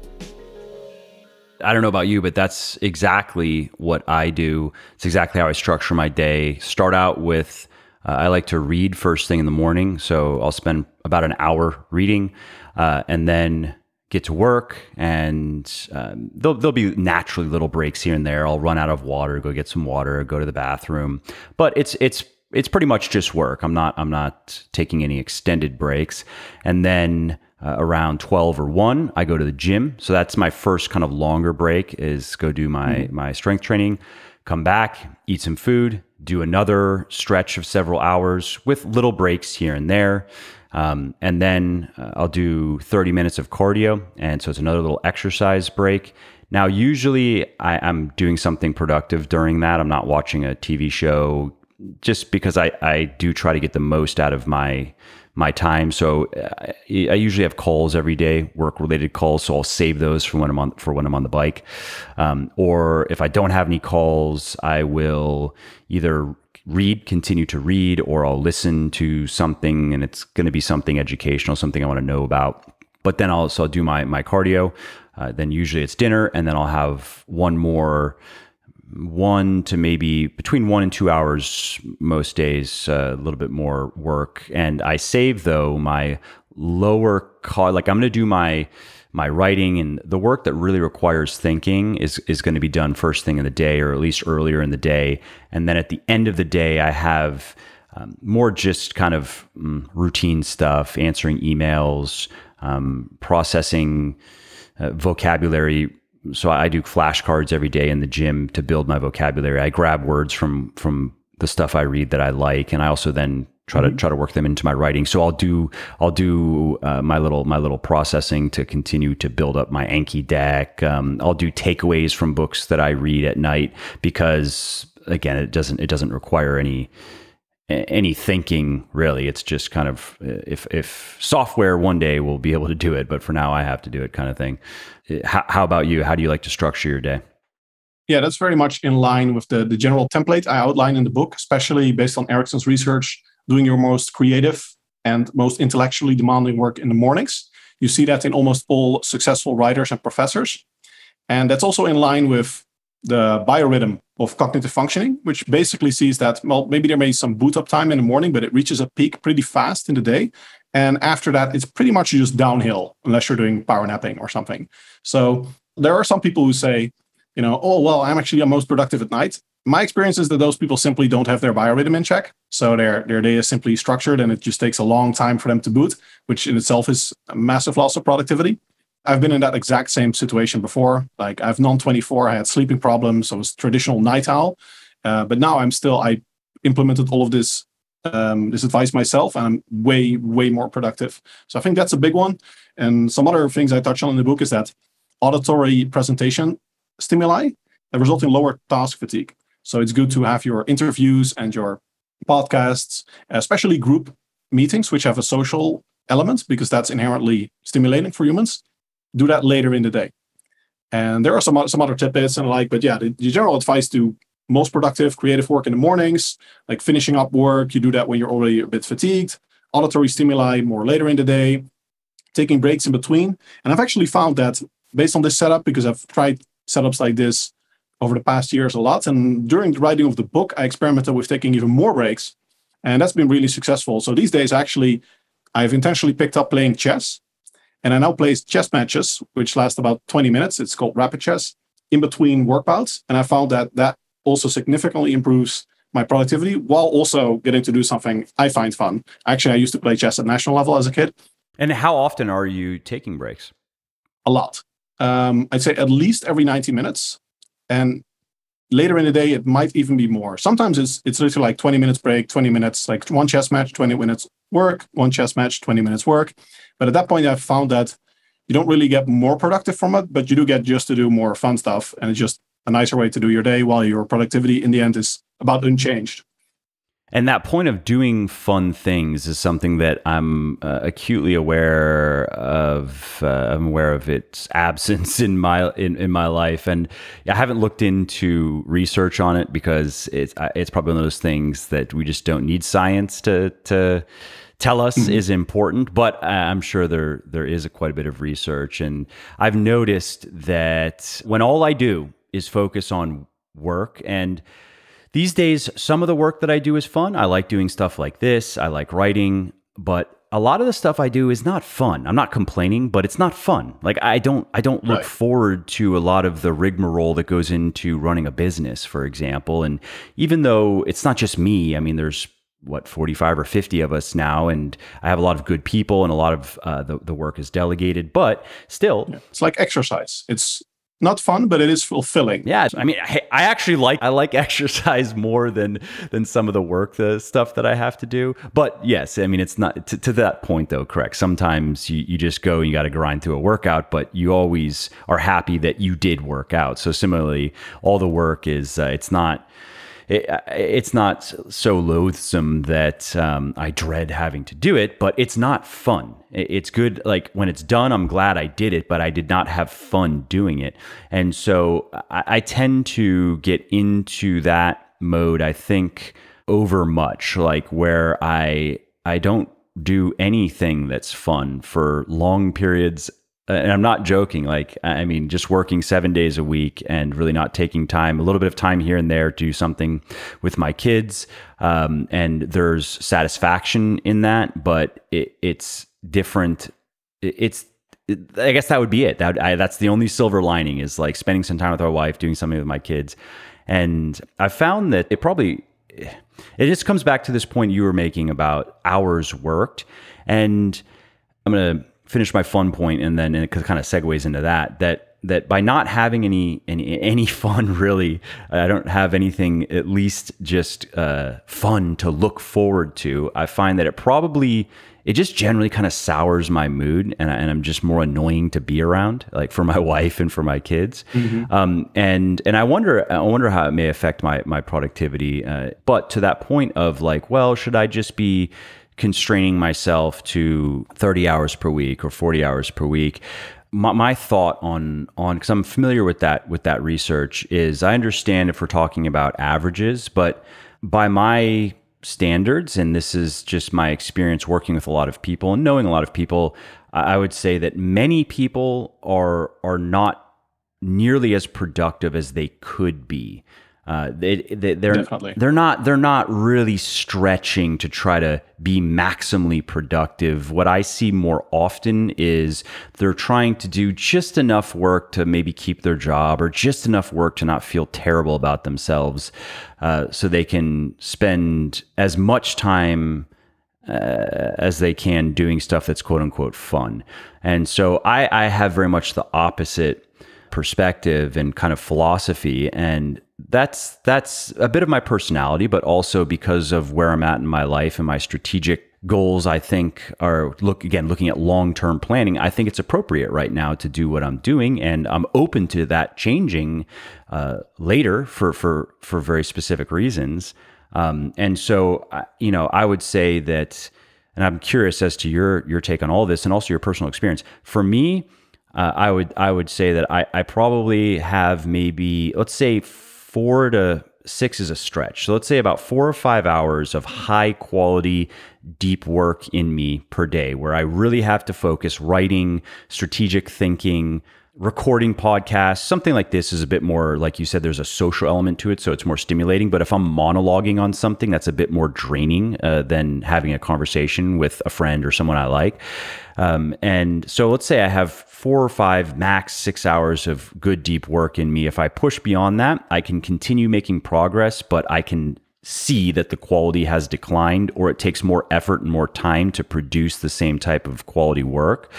I don't know about you, but that's exactly what I do. It's exactly how I structure my day. Start out with Uh, I like to read first thing in the morning, so I'll spend about an hour reading uh, and then get to work, and um, there'll, there'll be naturally little breaks here and there. I'll run out of water, go get some water, go to the bathroom, but it's it's it's pretty much just work. I'm not, I'm not taking any extended breaks. And then uh, around twelve or one, I go to the gym. So that's my first kind of longer break, is go do my, mm-hmm. my strength training, come back, eat some food, do another stretch of several hours with little breaks here and there. Um, and then uh, I'll do thirty minutes of cardio. And so it's another little exercise break. Now, usually I, I'm doing something productive during that. I'm not watching a T V show, just because I, I do try to get the most out of my my time. So I, I usually have calls every day, work-related calls. So I'll save those for when I'm on for when I'm on the bike. Um, or if I don't have any calls, I will either read, continue to read, or I'll listen to something, and it's going to be something educational, something I want to know about. But then I'll, so I'll do my my cardio. Uh, then usually it's dinner, and then I'll have one more, one to maybe between one and two hours most days, uh, a little bit more work. And I save though my lower cost, like I'm going to do my my writing and the work that really requires thinking is is going to be done first thing in the day, or at least earlier in the day. And then at the end of the day, I have um, more just kind of mm, routine stuff, answering emails, um, processing Uh, vocabulary. So I do flashcards every day in the gym to build my vocabulary. I grab words from from the stuff I read that I like, and I also then try to try to work them into my writing. So I'll do I'll do uh, my little my little processing to continue to build up my Anki deck. Um, I'll do takeaways from books that I read at night, because again, it doesn't it doesn't require any. any thinking really. It's just kind of, if, if software one day will be able to do it, but for now I have to do it kind of thing. How, how about you? How do you like to structure your day? Yeah, that's very much in line with the, the general template I outline in the book, especially based on Ericsson's research, doing your most creative and most intellectually demanding work in the mornings. You see that in almost all successful writers and professors. And that's also in line with the biorhythm of cognitive functioning, which basically sees that, well, maybe there may be some boot up time in the morning, but it reaches a peak pretty fast in the day. And after that, it's pretty much just downhill, unless you're doing power napping or something. So there are some people who say, you know, oh, well, I'm actually most productive at night. My experience is that those people simply don't have their biorhythm in check. So their, their day is simply structured, and it just takes a long time for them to boot, which in itself is a massive loss of productivity. I've been in that exact same situation before. Like I've non twenty-four, I had sleeping problems. I was traditional night owl, uh, but now I'm still, I implemented all of this, um, this advice myself, and I'm way, way more productive. So I think that's a big one. And some other things I touch on in the book is that auditory presentation stimuli that result in lower task fatigue. So it's good to have your interviews and your podcasts, especially group meetings, which have a social element, because that's inherently stimulating for humans. Do that later in the day. And there are some, some other tidbits and like, but yeah, the, the general advice to most productive creative work in the mornings, like finishing up work, you do that when you're already a bit fatigued, auditory stimuli more later in the day, taking breaks in between. And I've actually found that based on this setup, because I've tried setups like this over the past years a lot. And during the writing of the book, I experimented with taking even more breaks, and that's been really successful. So these days, actually, I've intentionally picked up playing chess. And I now play chess matches, which last about twenty minutes. It's called rapid chess, in between workouts. And I found that that also significantly improves my productivity, while also getting to do something I find fun. Actually, I used to play chess at national level as a kid. And how often are you taking breaks? A lot. Um, I'd say at least every ninety minutes. And later in the day, it might even be more. Sometimes it's, it's literally like twenty minutes break, twenty minutes, like one chess match, twenty minutes work, one chess match, twenty minutes work. But at that point, I found that you don't really get more productive from it, but you do get just to do more fun stuff. And it's just a nicer way to do your day, while your productivity in the end is about unchanged. And that point of doing fun things is something that I'm uh, acutely aware of. Uh, I'm aware of its absence in my in, in my life, and I haven't looked into research on it, because it's it's probably one of those things that we just don't need science to to tell us mm-hmm. is important. But I'm sure there there is a quite a bit of research, and I've noticed that when all I do is focus on work and these days, some of the work that I do is fun. I like doing stuff like this. I like writing, but a lot of the stuff I do is not fun. I'm not complaining, but it's not fun. Like I don't, I don't look right. forward to a lot of the rigmarole that goes into running a business, for example. And even though it's not just me, I mean, there's what, forty-five or fifty of us now, and I have a lot of good people, and a lot of uh, the, the work is delegated, but still, yeah. It's like exercise. It's not fun, but it is fulfilling. Yeah, I mean, I, I actually like I like exercise more than than some of the work, the stuff that I have to do. But yes, I mean, it's not to, to that point though. Correct. Sometimes you you just go and you got to grind through a workout, but you always are happy that you did work out. So similarly, all the work is uh, it's not it, it's not so loathsome that um, I dread having to do it, but it's not fun. It's good, like when it's done, I'm glad I did it, but I did not have fun doing it. And so I, I tend to get into that mode, I think, over much, like where I I don't do anything that's fun for long periods. And I'm not joking, like, I mean, just working seven days a week and really not taking time, a little bit of time here and there to do something with my kids. Um, and there's satisfaction in that, but it, it's different. It's, it, I guess that would be it. That, I, that's the only silver lining, is like spending some time with our wife, doing something with my kids. And I found that it probably, it just comes back to this point you were making about hours worked. And I'm going to finish my fun point, and then and it kind of segues into that, that, that by not having any, any, any fun, really, I don't have anything at least just uh, fun to look forward to. I find that it probably, it just generally kind of sours my mood, and, I, and I'm just more annoying to be around, like for my wife and for my kids. Mm-hmm. um, and and I wonder I wonder how it may affect my, my productivity. Uh, but to that point of like, well, should I just be constraining myself to thirty hours per week or forty hours per week? My, my thought on on because I'm familiar with that with that research is, I understand if we're talking about averages, but by my standards, and this is just my experience working with a lot of people and knowing a lot of people, I would say that many people are are not nearly as productive as they could be. Uh, they, they, they're Definitely. they're not they're not really stretching to try to be maximally productive. What I see more often is they're trying to do just enough work to maybe keep their job, or just enough work to not feel terrible about themselves, uh, so they can spend as much time Uh, as they can doing stuff that's quote unquote fun. And so I, I have very much the opposite perspective and kind of philosophy. And that's, that's a bit of my personality, but also because of where I'm at in my life and my strategic goals, I think are, look, again, looking at long-term planning, I think it's appropriate right now to do what I'm doing. And I'm open to that changing uh, later for, for, for very specific reasons. Um, and so, you know, I would say that, and I'm curious as to your, your take on all this and also your personal experience. For me, uh, I would, I would say that I, I probably have maybe, let's say four to six is a stretch. So let's say about four or five hours of high quality, deep work in me per day, where I really have to focus, writing, strategic thinking, recording podcasts, something like this is a bit more, like you said, there's a social element to it, so it's more stimulating. But if I'm monologuing on something, that's a bit more draining uh, than having a conversation with a friend or someone I like. Um, and so let's say I have four or five, max six hours of good deep work in me. If I push beyond that, I can continue making progress, but I can see that the quality has declined, or it takes more effort and more time to produce the same type of quality work.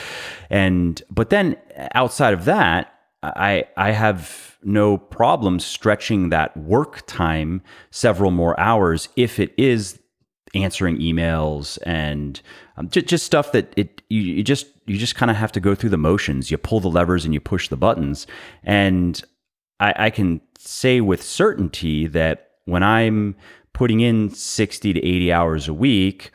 And but then outside of that, I I have no problem stretching that work time several more hours if it is answering emails and um, just, just stuff that it you, you just you just kind of have to go through the motions. You pull the levers and you push the buttons. And I, I can say with certainty that when I'm putting in sixty to eighty hours a week,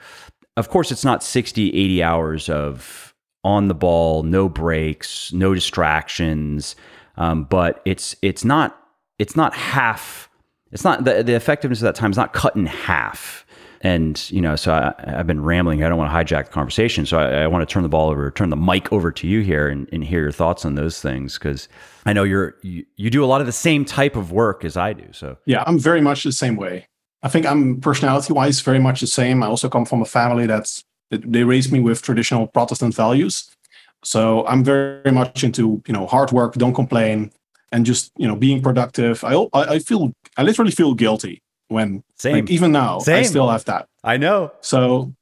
of course, it's not sixty, eighty hours of on the ball, no breaks, no distractions. Um, but it's, it's not, it's not half, it's not the, the effectiveness of that time is not cut in half. And, you know, so I, I've been rambling. I don't want to hijack the conversation. So I, I want to turn the ball over, turn the mic over to you here and, and hear your thoughts on those things. Because I know you're, you, you do a lot of the same type of work as I do. So yeah, I'm very much the same way. I think I'm personality wise, very much the same. I also come from a family that's, they raised me with traditional Protestant values. So I'm very much into, you know, hard work, don't complain, and just, you know, being productive. I, I feel, I literally feel guilty. When Same. Like, even now Same. I still have that. I know. So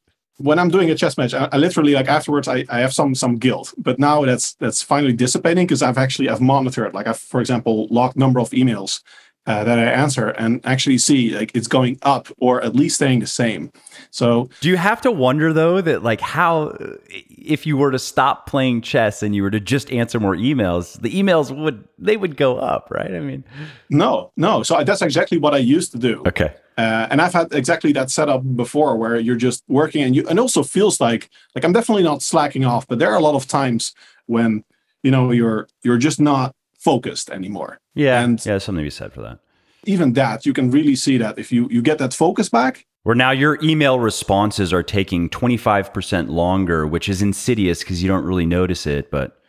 when I'm doing a chess match, I, I literally like afterwards I, I have some some guilt. But now that's that's finally dissipating because I've actually I've monitored, like I've, for example, logged number of emails uh, that I answer and actually see like it's going up or at least staying the same. So do you have to wonder though that like how if you were to stop playing chess and you were to just answer more emails, the emails would they would go up, right? I mean, no, no. So I, that's exactly what I used to do. Okay. Uh, and I've had exactly that setup before where you're just working and you, and also feels like, like I'm definitely not slacking off, but there are a lot of times when, you know, you're, you're just not focused anymore. Yeah. And yeah, something to be said for that. Even that, you can really see that if you, you get that focus back. Where now your email responses are taking twenty-five percent longer, which is insidious because you don't really notice it, but.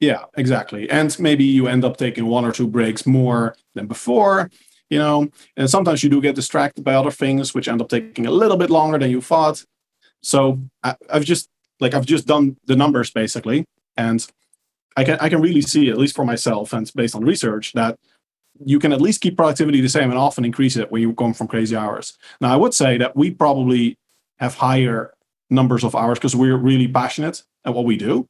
Yeah, exactly. And maybe you end up taking one or two breaks more than before. You know, and sometimes you do get distracted by other things, which end up taking a little bit longer than you thought. So I, I've just like I've just done the numbers basically, and I can I can really see, at least for myself, and based on research, that you can at least keep productivity the same and often increase it when you come from crazy hours. Now I would say that we probably have higher numbers of hours because we're really passionate at what we do.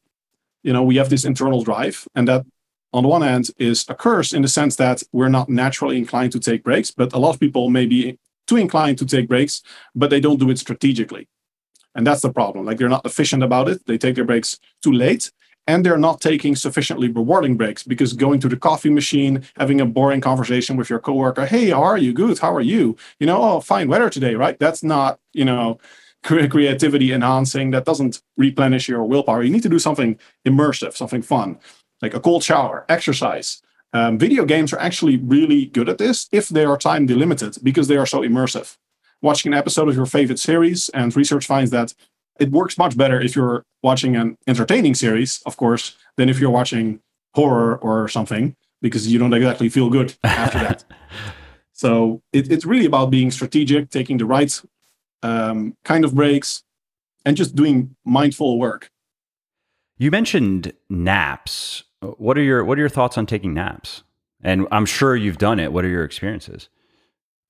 You know, we have this internal drive, and that, on the one hand, is a curse in the sense that we're not naturally inclined to take breaks, but a lot of people may be too inclined to take breaks, but they don't do it strategically. And that's the problem. Like, they're not efficient about it. They take their breaks too late, and they're not taking sufficiently rewarding breaks, because going to the coffee machine, having a boring conversation with your coworker, hey, how are you? Good. How are you? You know, oh, fine weather today, right? That's not, you know, creativity enhancing. That doesn't replenish your willpower. You need to do something immersive, something fun. Like a cold shower, exercise. Um, video games are actually really good at this if they are time delimited, because they are so immersive. Watching an episode of your favorite series, and research finds that it works much better if you're watching an entertaining series, of course, than if you're watching horror or something, because you don't exactly feel good after that. So it, it's really about being strategic, taking the right um, kind of breaks, and just doing mindful work. You mentioned naps. What are your what are your thoughts on taking naps? And I'm sure you've done it. What are your experiences?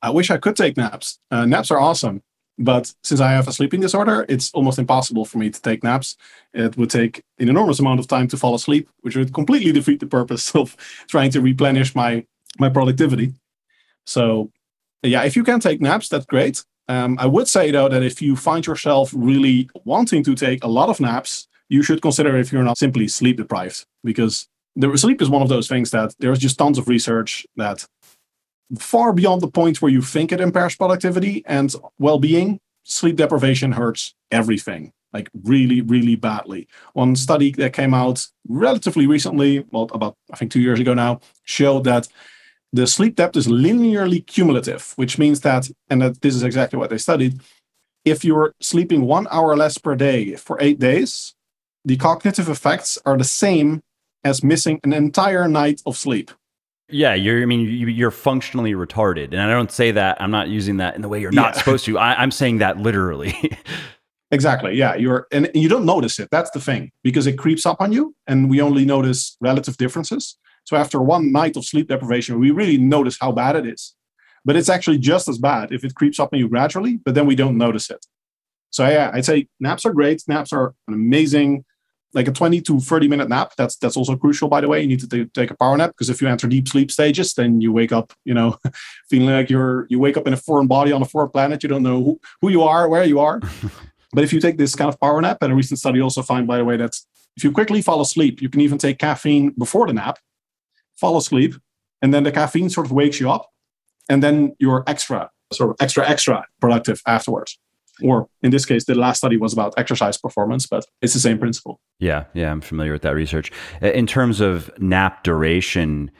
I wish I could take naps. Uh, naps are awesome. But since I have a sleeping disorder, it's almost impossible for me to take naps. It would take an enormous amount of time to fall asleep, which would completely defeat the purpose of trying to replenish my, my productivity. So yeah, if you can take naps, that's great. Um, I would say, though, that if you find yourself really wanting to take a lot of naps, you should consider if you're not simply sleep deprived, because the sleep is one of those things that there's just tons of research that far beyond the point where you think it impairs productivity and well-being, sleep deprivation hurts everything, like really, really badly. One study that came out relatively recently, well, about, I think two years ago now, showed that the sleep debt is linearly cumulative, which means that, and that this is exactly what they studied, if you're sleeping one hour less per day for eight days, the cognitive effects are the same as missing an entire night of sleep. Yeah, you're, I mean, you're functionally retarded. And I don't say that, I'm not using that in the way you're not yeah. supposed to. I, I'm saying that literally. Exactly, yeah. You're, and you don't notice it. That's the thing, because it creeps up on you, and we only notice relative differences. So after one night of sleep deprivation, we really notice how bad it is. But it's actually just as bad if it creeps up on you gradually, but then we don't notice it. So yeah, I'd say naps are great. Naps are an amazing... like a twenty to thirty minute nap. That's that's also crucial, by the way. You need to t take a power nap, because if you enter deep sleep stages, then you wake up, you know, feeling like you're, you wake up in a foreign body on a foreign planet. You don't know who, who you are, where you are. But if you take this kind of power nap, and a recent study also found, by the way, that if you quickly fall asleep, you can even take caffeine before the nap, fall asleep, and then the caffeine sort of wakes you up, and then you're extra, sort of extra, extra productive afterwards. Or in this case, the last study was about exercise performance, but it's the same principle. Yeah, yeah, I'm familiar with that research. In terms of nap duration,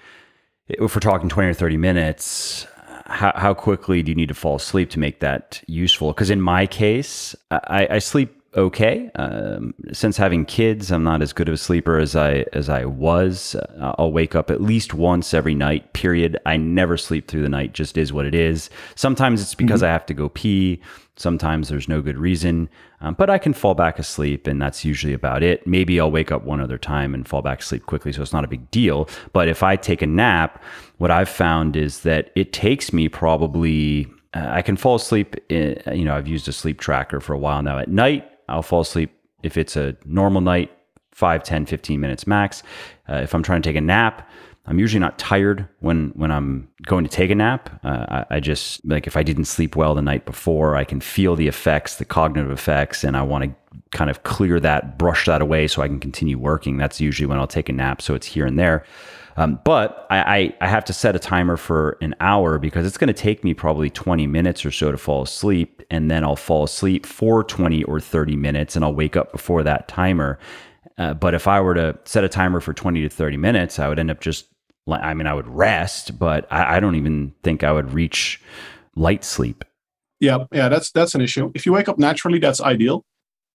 if we're talking twenty or thirty minutes, how, how quickly do you need to fall asleep to make that useful? Because in my case, I, I sleep okay. Um, since having kids, I'm not as good of a sleeper as I, as I was. Uh, I'll wake up at least once every night, period. I never sleep through the night, just is what it is. Sometimes it's because mm-hmm. I have to go pee. Sometimes there's no good reason, um, but I can fall back asleep, and that's usually about it. Maybe I'll wake up one other time and fall back asleep quickly, so it's not a big deal. But if I take a nap, what I've found is that it takes me probably uh, I can fall asleep in, you know, I've used a sleep tracker for a while now. At night, I'll fall asleep if it's a normal night, five, ten, fifteen minutes max. Uh, if I'm trying to take a nap, I'm usually not tired when, when I'm going to take a nap. Uh, I, I just, like if I didn't sleep well the night before, I can feel the effects, the cognitive effects, and I want to kind of clear that, brush that away so I can continue working. That's usually when I'll take a nap, so it's here and there. Um, but I, I, I have to set a timer for an hour because it's going to take me probably twenty minutes or so to fall asleep, and then I'll fall asleep for twenty or thirty minutes, and I'll wake up before that timer. Uh, but if I were to set a timer for twenty to thirty minutes, I would end up just, I mean, I would rest, but I, I don't even think I would reach light sleep. Yeah, yeah, that's that's an issue. If you wake up naturally, that's ideal.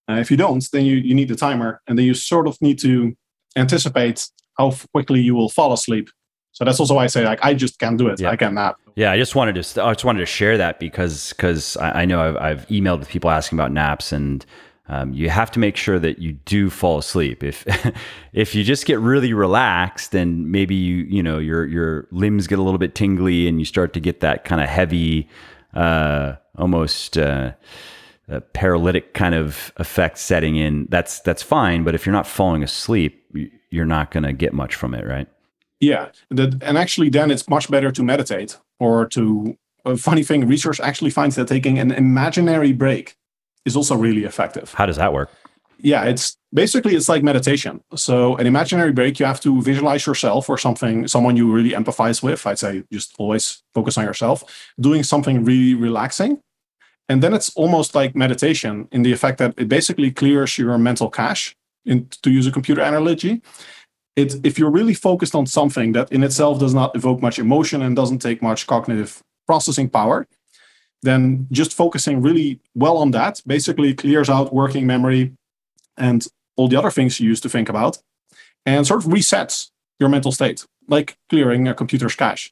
Uh, if you don't, then you, you need the timer, and then you sort of need to anticipate how quickly you will fall asleep. So that's also why I say, like, I just can't do it. Yeah. I can't nap. Yeah, I just wanted to I just wanted to share that because because I, I know I've, I've emailed with people asking about naps, and Um, you have to make sure that you do fall asleep. If if you just get really relaxed, and maybe you you know your your limbs get a little bit tingly, and you start to get that kind of heavy, uh, almost uh, uh, paralytic kind of effect setting in. That's that's fine. But if you're not falling asleep, you're not going to get much from it, right? Yeah, that, and actually, then it's much better to meditate or to. A funny thing, research actually finds that taking an imaginary break is also really effective. How does that work? Yeah, it's basically, it's like meditation. So an imaginary break, you have to visualize yourself or something, someone you really empathize with. I'd say just always focus on yourself, doing something really relaxing. And then it's almost like meditation in the effect that it basically clears your mental cache, in, to use a computer analogy. It, if you're really focused on something that in itself does not evoke much emotion and doesn't take much cognitive processing power, then just focusing really well on that basically clears out working memory and all the other things you used to think about, and sort of resets your mental state, like clearing a computer's cache.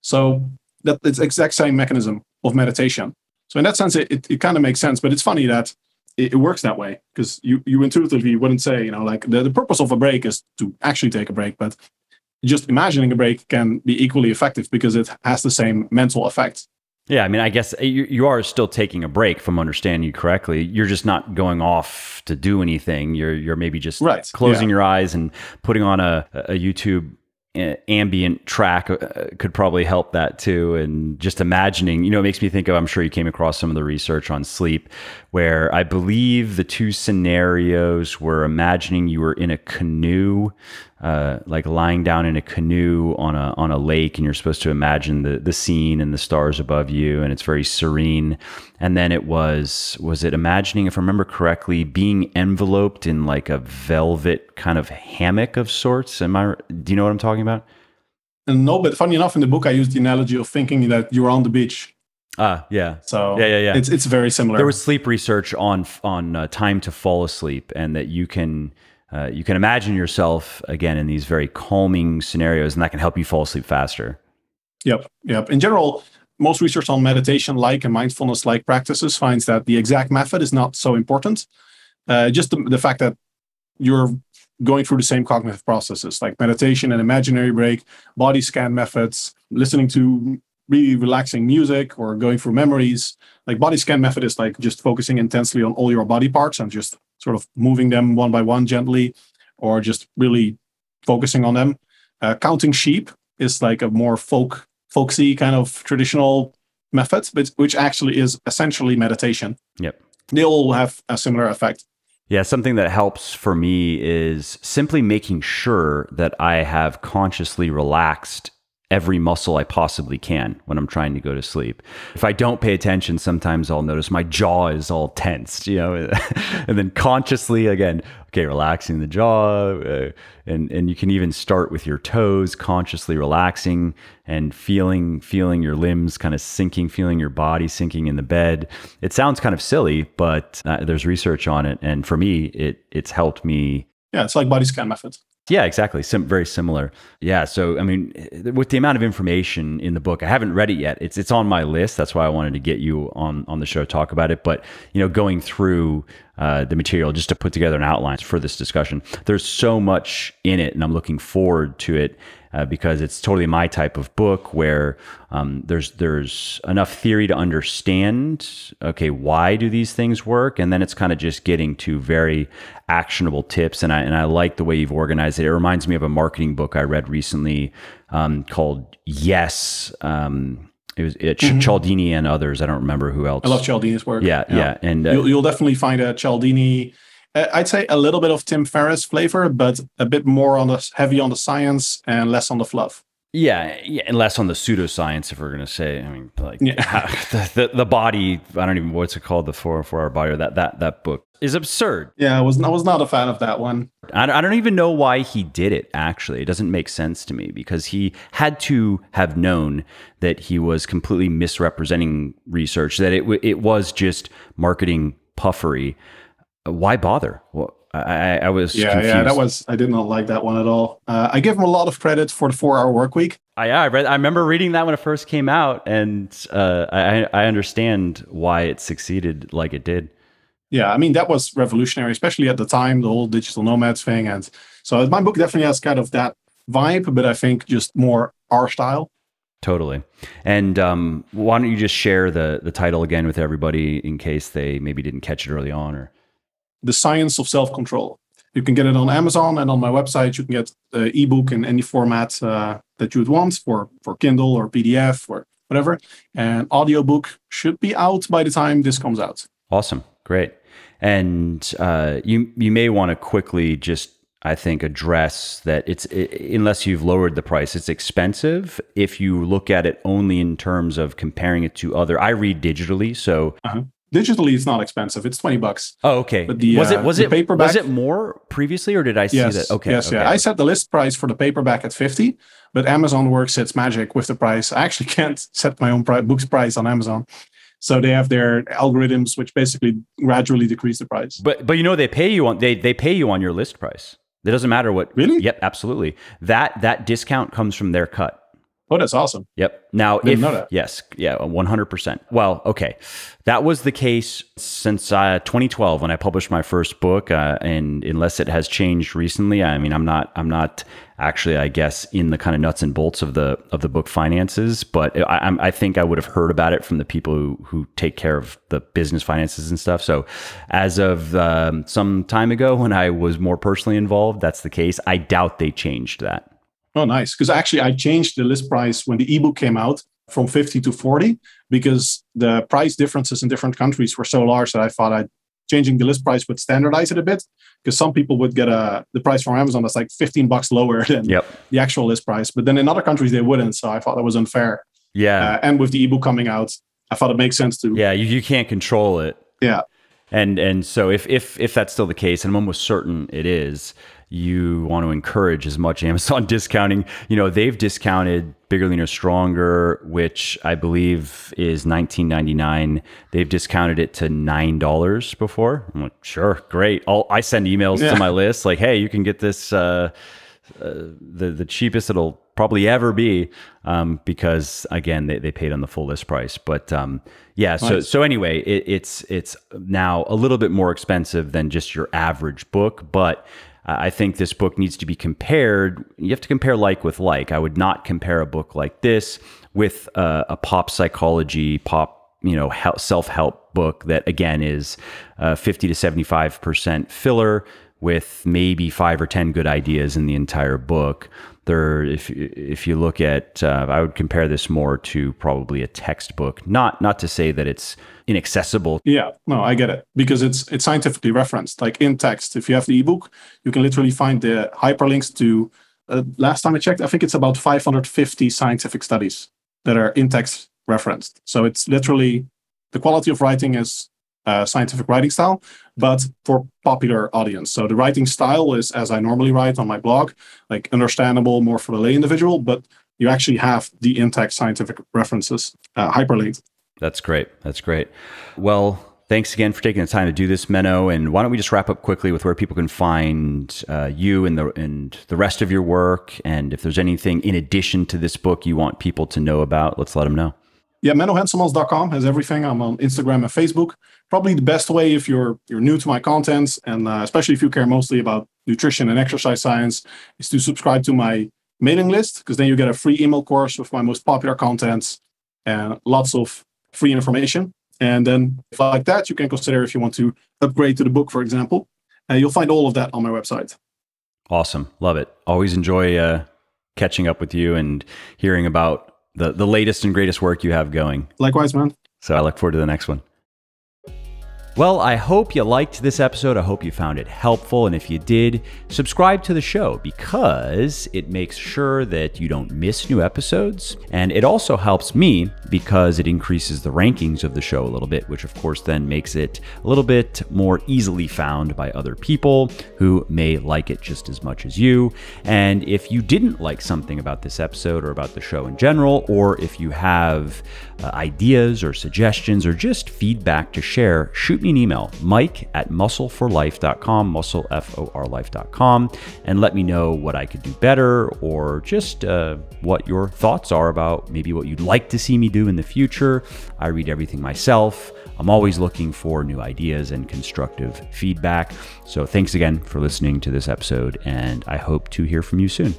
So that it's the exact same mechanism of meditation. So in that sense, it, it, it kind of makes sense, but it's funny that it, it works that way, because you, you intuitively wouldn't say, you know, like the, the purpose of a break is to actually take a break, but just imagining a break can be equally effective because it has the same mental effect. Yeah, I mean, I guess you, you are still taking a break, if I'm understanding you correctly. You're just not going off to do anything. You're you're maybe just right. closing yeah. your eyes and putting on a, a YouTube ambient track could probably help that too. And just imagining, you know, it makes me think of, I'm sure you came across some of the research on sleep, where I believe the two scenarios were imagining you were in a canoe, uh, like lying down in a canoe on a, on a lake, and you're supposed to imagine the, the scene and the stars above you, and it's very serene. And then it was, was it imagining, if I remember correctly, being enveloped in like a velvet kind of hammock of sorts? Am I, do you know what I'm talking about? about? And no, but funny enough, in the book, I used the analogy of thinking that you're on the beach. Ah, yeah. So yeah, yeah, yeah. It's, it's very similar. There was sleep research on, on uh, time to fall asleep, and that you can, uh, you can imagine yourself, again, in these very calming scenarios, and that can help you fall asleep faster. Yep, yep. In general, most research on meditation-like and mindfulness-like practices finds that the exact method is not so important. Uh, just the, the fact that you're going through the same cognitive processes, like meditation and imaginary break, body scan methods, listening to really relaxing music, or going through memories. Like body scan method is like just focusing intensely on all your body parts and just sort of moving them one by one gently, or just really focusing on them. Uh, counting sheep is like a more folk, folksy kind of traditional method, but which actually is essentially meditation. Yep. They all have a similar effect. Yeah, something that helps for me is simply making sure that I have consciously relaxed every muscle I possibly can when I'm trying to go to sleep. If I don't pay attention, sometimes I'll notice my jaw is all tensed, you know, and then consciously again, okay, relaxing the jaw, uh, and, and you can even start with your toes, consciously relaxing and feeling, feeling your limbs kind of sinking, feeling your body sinking in the bed. It sounds kind of silly, but uh, there's research on it. And for me, it, it's helped me. Yeah. It's like body scan methods. Yeah, exactly. Sim very similar. Yeah. So, I mean, with the amount of information in the book, I haven't read it yet. It's, it's on my list. That's why I wanted to get you on, on the show to talk about it. But, you know, going through uh, the material just to put together an outline for this discussion, there's so much in it, and I'm looking forward to it. uh, because it's totally my type of book where um, there's there's enough theory to understand, okay, why do these things work? And then it's kind of just getting to very actionable tips. And I, and I like the way you've organized it. It reminds me of a marketing book I read recently um, called Yes. Um, It was it, mm-hmm. Cialdini and others. I don't remember who else. I love Cialdini's work. Yeah, yeah. yeah. And uh, you'll, you'll definitely find a Cialdini, uh, I'd say a little bit of Tim Ferriss flavor, but a bit more on the heavy on the science and less on the fluff. Yeah, yeah, and less on the pseudoscience, if we're going to say, I mean, like yeah. how, the, the the body, I don't even know what's it called, the four-hour body, or that that that book is absurd. Yeah, I was I was not a fan of that one. I I don't even know why he did it. Actually, it doesn't make sense to me, because he had to have known that he was completely misrepresenting research, that it it was just marketing puffery. Why bother? Well, I, I was yeah, confused. Yeah, that was, I did not like that one at all. Uh, I give him a lot of credit for the four-hour work week. I, yeah, I, read, I remember reading that when it first came out, and uh, I, I understand why it succeeded like it did. Yeah, I mean, that was revolutionary, especially at the time, the whole digital nomads thing. And so my book definitely has kind of that vibe, but I think just more our style. Totally. And um, why don't you just share the, the title again with everybody in case they maybe didn't catch it early on? Or... The Science of Self-Control. You can get it on Amazon, and on my website you can get the ebook in any format uh, that you would want, for, for Kindle or P D F or whatever. And audiobook should be out by the time this comes out. Awesome. Great. And uh, you, you may want to quickly just, I think, address that it's, it, unless you've lowered the price, it's expensive if you look at it only in terms of comparing it to other. I read digitally, so... Uh-huh. Digitally, it's not expensive. It's twenty bucks. Oh, okay. But the, was it was uh, the it paperback, was it more previously, or did I see yes, that? Okay. Yes, okay. Yeah. I set the list price for the paperback at fifty, but Amazon works its magic with the price. I actually can't set my own pri book's price on Amazon, so they have their algorithms which basically gradually decrease the price. But but you know, they pay you on they they pay you on your list price. It doesn't matter what. Really? Yep. Absolutely. That that discount comes from their cut. Oh, that's awesome. Yep. Now, if, know that. Yes, yeah, one hundred percent. Well, okay. That was the case since uh, twenty twelve when I published my first book. Uh, and unless it has changed recently, I mean, I'm not, I'm not actually, I guess, in the kind of nuts and bolts of the, of the book finances, but I, I think I would have heard about it from the people who, who take care of the business finances and stuff. So as of um, some time ago when I was more personally involved, that's the case. I doubt they changed that. Oh, nice. Because actually, I changed the list price when the ebook came out from fifty to forty, because the price differences in different countries were so large that I thought I'd changing the list price would standardize it a bit. Because some people would get a, the price from Amazon that's like fifteen bucks lower than yep. the actual list price. But then in other countries, they wouldn't. So I thought that was unfair. Yeah. Uh, and with the ebook coming out, I thought it makes sense to. Yeah, you, you can't control it. Yeah. And and so if if if that's still the case, and I'm almost certain it is, you want to encourage as much Amazon discounting. You know, they've discounted Bigger, Leaner, Stronger, which I believe is nineteen ninety-nine. They've discounted it to nine dollars before. I'm like, sure, great. I'll, I send emails yeah. to my list like, hey, you can get this uh, uh, the, the cheapest it'll probably ever be, um, because again, they, they paid on the full list price. But um, yeah, nice. so so anyway, it, it's, it's now a little bit more expensive than just your average book, but I think this book needs to be compared. You have to compare like with like. I would not compare a book like this with a, a pop psychology, pop, you know, self-help book that, again, is uh, fifty to seventy-five percent filler with maybe five or ten good ideas in the entire book. There, if, if you look at, uh, I would compare this more to probably a textbook, not, not to say that it's inaccessible. Yeah, no, I get it, because it's, it's scientifically referenced, like in text. If you have the ebook, you can literally find the hyperlinks to, uh, last time I checked, I think it's about five hundred fifty scientific studies that are in text referenced. So it's literally, the quality of writing is uh, scientific writing style, but for popular audience. So the writing style is, as I normally write on my blog, like understandable, more for the lay individual, but you actually have the in-text scientific references uh, hyperlinked. That's great. That's great. Well, thanks again for taking the time to do this, Menno. And why don't we just wrap up quickly with where people can find uh, you and the, and the rest of your work. And if there's anything in addition to this book you want people to know about, let's let them know. Yeah, menno henselmans dot com has everything. I'm on Instagram and Facebook. Probably the best way if you're you're new to my content, and uh, especially if you care mostly about nutrition and exercise science, is to subscribe to my mailing list, because then you get a free email course with my most popular contents and lots of free information. And then if I like that, you can consider if you want to upgrade to the book, for example. Uh, you'll find all of that on my website. Awesome. Love it. Always enjoy uh, catching up with you and hearing about the, the latest and greatest work you have going. Likewise, man. So I look forward to the next one. Well, I hope you liked this episode. I hope you found it helpful. And if you did, subscribe to the show because it makes sure that you don't miss new episodes. And it also helps me because it increases the rankings of the show a little bit, which of course then makes it a little bit more easily found by other people who may like it just as much as you. And if you didn't like something about this episode or about the show in general, or if you have uh, ideas or suggestions or just feedback to share, shoot me an email, mike at muscle for life dot com, muscle F O R life dot com, and let me know what I could do better or just uh, what your thoughts are about maybe what you'd like to see me do in the future. I read everything myself. I'm always looking for new ideas and constructive feedback. So thanks again for listening to this episode, and I hope to hear from you soon.